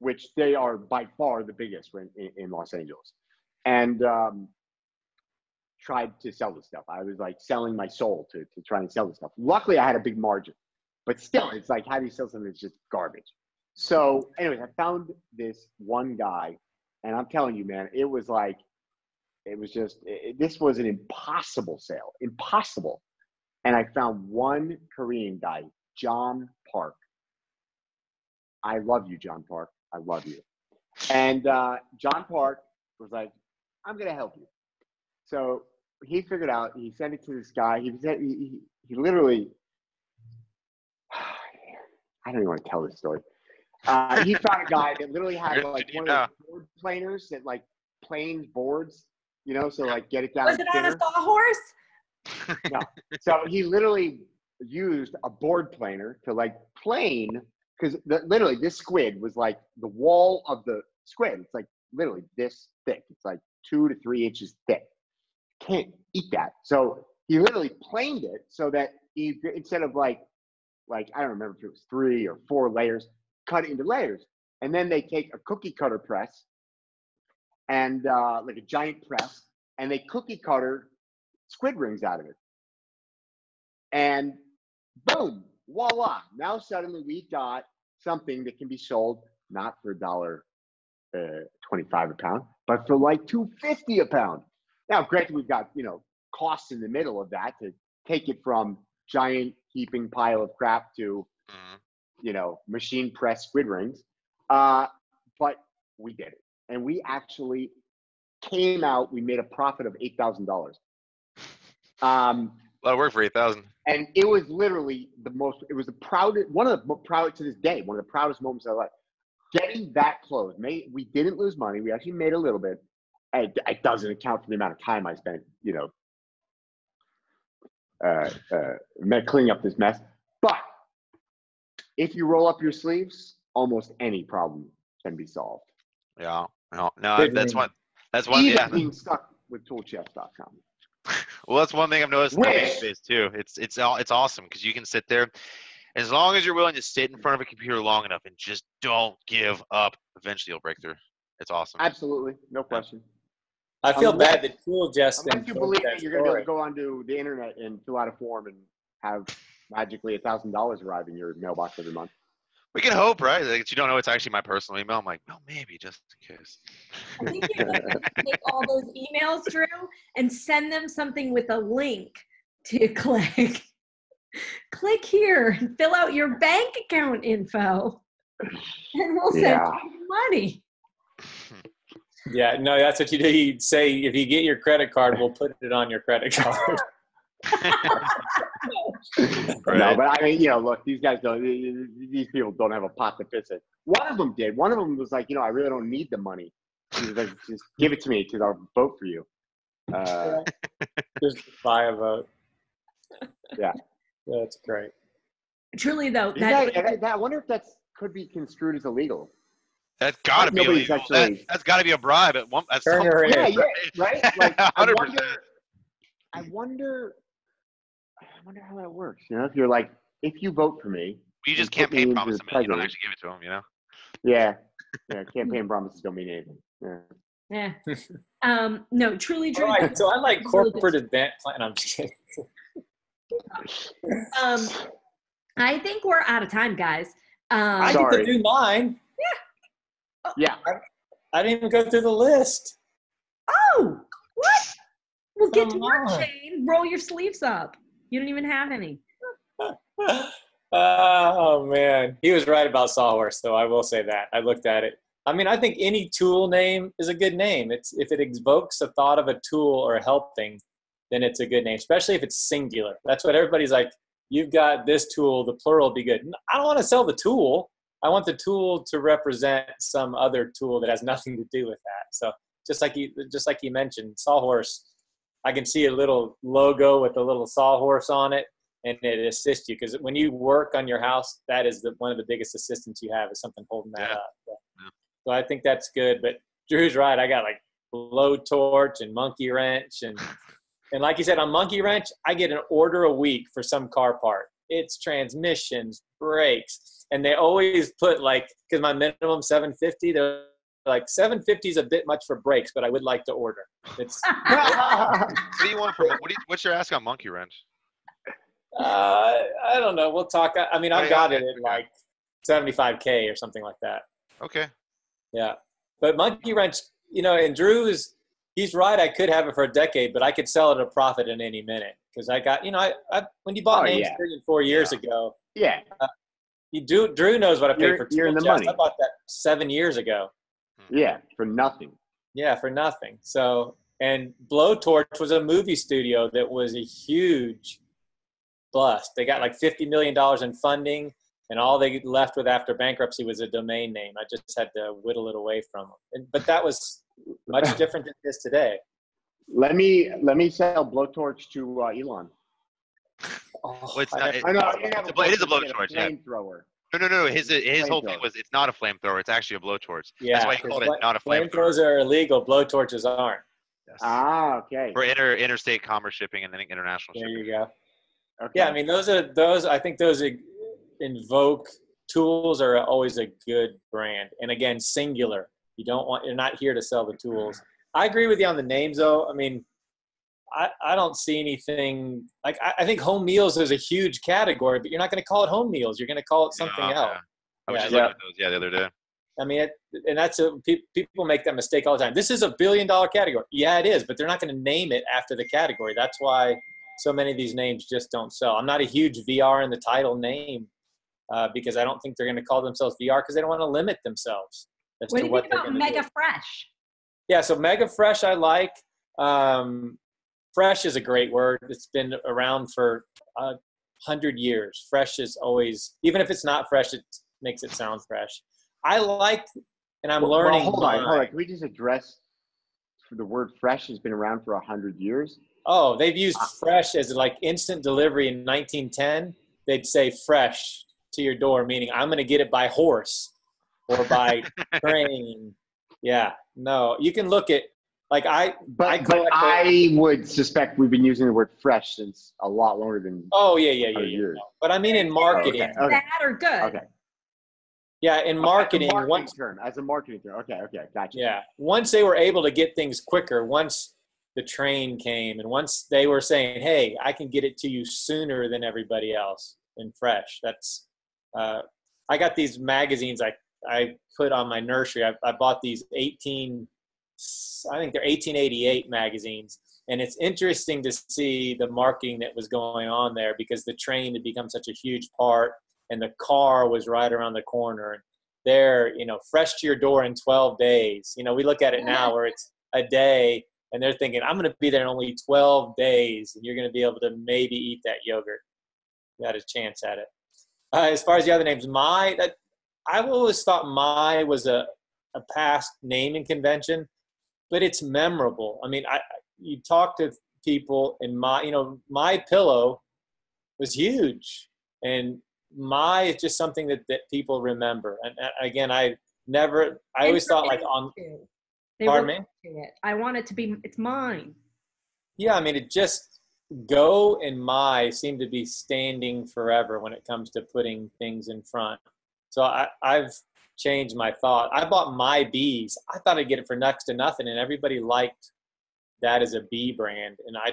which they are by far the biggest in Los Angeles, and tried to sell this stuff. I was like selling my soul to try and sell this stuff. Luckily, I had a big margin, but still, it's like, how do you sell something that's just garbage? So anyway, I found this one guy, and I'm telling you, man, it was like, it was just, this was an impossible sale, impossible. And I found one Korean guy, John Park. I love you, John Park. I love you. And John Park was like, I'm going to help you. So he figured out, he sent it to this guy. He literally, I don't even want to tell this story. He found a guy that literally had like one of those board planers that like planes boards, you know, so like get it down. Was it on a sawhorse? No. So he literally used a board planer to like plane, because literally this squid was like the wall of the squid. It's like literally this thick. It's like 2 to 3 inches thick. Can't eat that. So he literally planed it so that he, instead of like I don't remember if it was 3 or 4 layers, cut it into layers. And then they take a cookie cutter press and like a giant press, and they cookie cutter squid rings out of it. And boom, voila. Now suddenly we got something that can be sold not for $1.25 a pound, but for like $2.50 a pound. Now, granted, we've got, you know, costs in the middle of that to take it from giant heaping pile of crap to, you know, machine press squid rings. But we did it. And we actually came out, we made a profit of $8,000. A lot of work for $8,000. And it was literally the most, it was the proudest, one of the proudest to this day, one of the proudest moments of my life. Getting that close, we didn't lose money. We actually made a little bit. And it doesn't account for the amount of time I spent, you know, cleaning up this mess. But if you roll up your sleeves, almost any problem can be solved. Yeah. No, that's one. Yeah. Being stuck with toolchest.com. Well, that's one thing I've noticed in the space too. It's awesome because you can sit there, as long as you're willing to sit in front of a computer long enough and just don't give up. Eventually, you'll break through. It's awesome. Absolutely, no question. I feel bad that Toolchest. Unless you believe that you're going to be able to go onto the internet and fill out a form and have magically $1,000 arrive in your mailbox every month. We can hope, right? Like, you don't know it's actually my personal email. I'm like, no, maybe just in case. I think you like, take all those emails, Drew, and send them something with a link to click. Click here and fill out your bank account info, and we'll send you money. Yeah, no, that's what you do. You'd say, if you get your credit card, we'll put it on your credit card. Right. No, but I mean, you know, look, these people don't have a pot to piss in. One of them did. One of them was like, you know, I really don't need the money. He was like, just give it to me because I'll vote for you. Just buy a vote. Yeah. That's great. Truly, though. I wonder if that could be construed as illegal. That's got to be illegal. That's got to be a bribe. Right? Like, 100%. I wonder wonder how that works. You know, if you're like, if you vote for me, you just campaign promise them. You don't actually give it to them. You know. Yeah. Yeah. Campaign promises don't mean anything. Yeah. Yeah. No, truly, Drew. Right, so I like corporate event plan. I'm just kidding. I think we're out of time, guys. I get to do mine. Yeah. Oh. Yeah. I didn't even go through the list. Oh, what? Well, get to work, Shane. Roll your sleeves up. You don't even have any. Oh, man. He was right about Sawhorse, though. I will say that. I looked at it. I mean, I think any tool name is a good name. It's, if it evokes a thought of a tool or a help thing, then it's a good name, especially if it's singular. That's what everybody's like. You've got this tool, the plural would be good. I don't want to sell the tool. I want the tool to represent some other tool that has nothing to do with that. So just like you mentioned, Sawhorse, I can see a little logo with a little sawhorse on it, and it assists you. Because when you work on your house, that is one of the biggest assistants you have, is something holding that up. Yeah. So I think that's good, but Drew's right. I got like blowtorch and monkey wrench, and like you said, on monkey wrench, I get an order a week for some car part. It's transmissions, brakes, and they always put like, because my minimum $750, they're like $750 is a bit much for brakes, but I would like to order. It's what do you want for? What's your ask on monkey wrench? I don't know. We'll talk. I mean, I've got it in like $75K or something like that. Okay. Yeah, but monkey wrench, you know, and he's right. I could have it for a decade, but I could sell it at a profit in any minute, because I got, you know, when you bought Names 4 years ago, yeah, Drew knows what I paid for. You're in the money. I bought that 7 years ago. Yeah, for nothing. Yeah, for nothing. So, and Blowtorch was a movie studio that was a huge bust. They got like $50 million in funding. And all they left with after bankruptcy was a domain name. I just had to whittle it away from them. But that was much different than it is today. Let me sell blowtorch to Elon. Oh, well, it is a blowtorch. Yeah. Flamethrower. No. His whole thing was, it's not a flamethrower. It's actually a blowtorch. Yeah, that's why he called it not a flamethrower. Flamethrowers are illegal. Blowtorches aren't. Yes. Ah, okay. For interstate commerce shipping and then international shipping. There you go. Okay. Yeah, I mean, I think those Invoke tools are always a good brand, and again, singular. You're not here to sell the tools. I agree with you on the names, though. I mean, I don't see anything like, I think home meals is a huge category, but you're not going to call it home meals. You're going to call it something else. I was just looking at those the other day. I mean, and that's people make that mistake all the time. This is a $1 billion category. Yeah, it is, but they're not going to name it after the category. That's why so many of these names just don't sell. I'm not a huge VR in the title name. Because I don't think they're going to call themselves VR, because they don't want to limit themselves. What do you think about Mega Fresh? Yeah, so Mega Fresh I like. Fresh is a great word. It's been around for 100 years. Fresh is always, even if it's not fresh, it makes it sound fresh. I like, and I'm learning. Well, hold on. Can we just address the word fresh has been around for 100 years? Oh, they've used fresh as like instant delivery in 1910. They'd say fresh to your door, meaning I'm going to get it by horse or by train. Yeah, no, you can look at like I would suspect we've been using the word fresh since a lot longer than years. But I mean, in marketing, bad or good. Okay. Yeah, in marketing, as a marketing term. Okay, gotcha. Yeah, once they were able to get things quicker, once the train came, and once they were saying, "Hey, I can get it to you sooner than everybody else," and fresh, that's. I got these magazines I put on my nursery. I bought these 1888 magazines. And it's interesting to see the marketing that was going on there, because the train had become such a huge part and the car was right around the corner. And they're, you know, fresh to your door in 12 days. You know, we look at it now where it's a day and they're thinking, I'm going to be there in only 12 days and you're going to be able to maybe eat that yogurt. You had a chance at it. As far as the other names, I always thought My was a past naming convention, but it's memorable. I mean, you talk to people, and My Pillow was huge, and My is just something that people remember. And again, I always thought like on. Pardon me? I want it to be. It's mine. Yeah, I mean, it just Go and my seem to be standing forever when it comes to putting things in front. So I've changed my thought. I bought my bees. I thought I'd get it for next to nothing, and everybody liked that as a bee brand. And I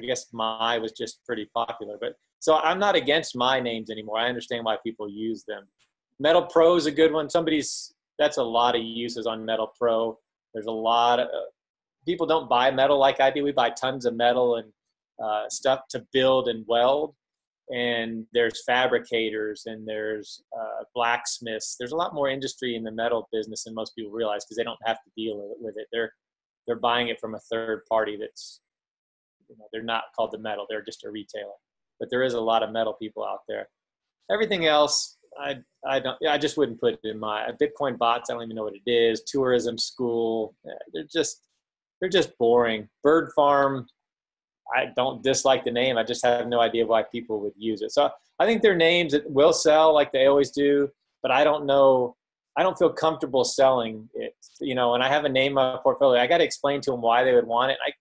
guess my was just pretty popular. But so I'm not against my names anymore. I understand why people use them. Metal Pro is a good one. That's a lot of uses on Metal Pro. There's a lot of people don't buy metal like I do. We buy tons of metal and stuff to build and weld. And there's fabricators and there's blacksmiths. There's a lot more industry in the metal business than most people realize because they don't have to deal with it. They're buying it from a third party that's, you know, they're not called the metal. They're just a retailer. But there is a lot of metal people out there. Everything else, I just wouldn't put it in my Bitcoin bots. I don't even know what it is. Tourism school, they're just boring. Bird farm, I don't dislike the name. I just have no idea why people would use it. So I think they're names that will sell like they always do, but I don't know. I don't feel comfortable selling it. You know, when I have a name on a portfolio, I got to explain to them why they would want it. I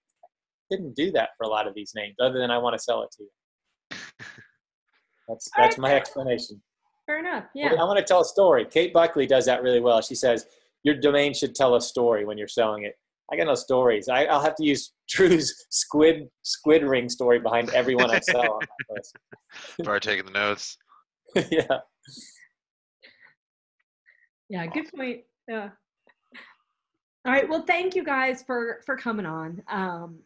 didn't do that for a lot of these names other than I want to sell it to you. That's my explanation. Fair enough. Yeah. I want to tell a story. Kate Buckley does that really well. She says, your domain should tell a story when you're selling it. I got no stories. I'll have to use Drew's squid ring story behind everyone I sell on my list. Probably taking the notes. Yeah. Yeah. Good point. Yeah. All right. Well, thank you guys for coming on.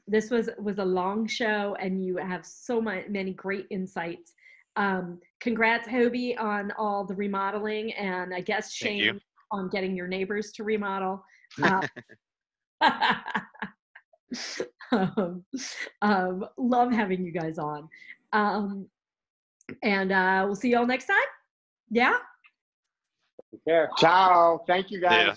This was a long show, and you have so many great insights. Congrats, Hobie, on all the remodeling, and I guess Shane on getting your neighbors to remodel. Love having you guys on, and we'll see y'all next time. Yeah. Take care. Ciao. Thank you guys. Yeah.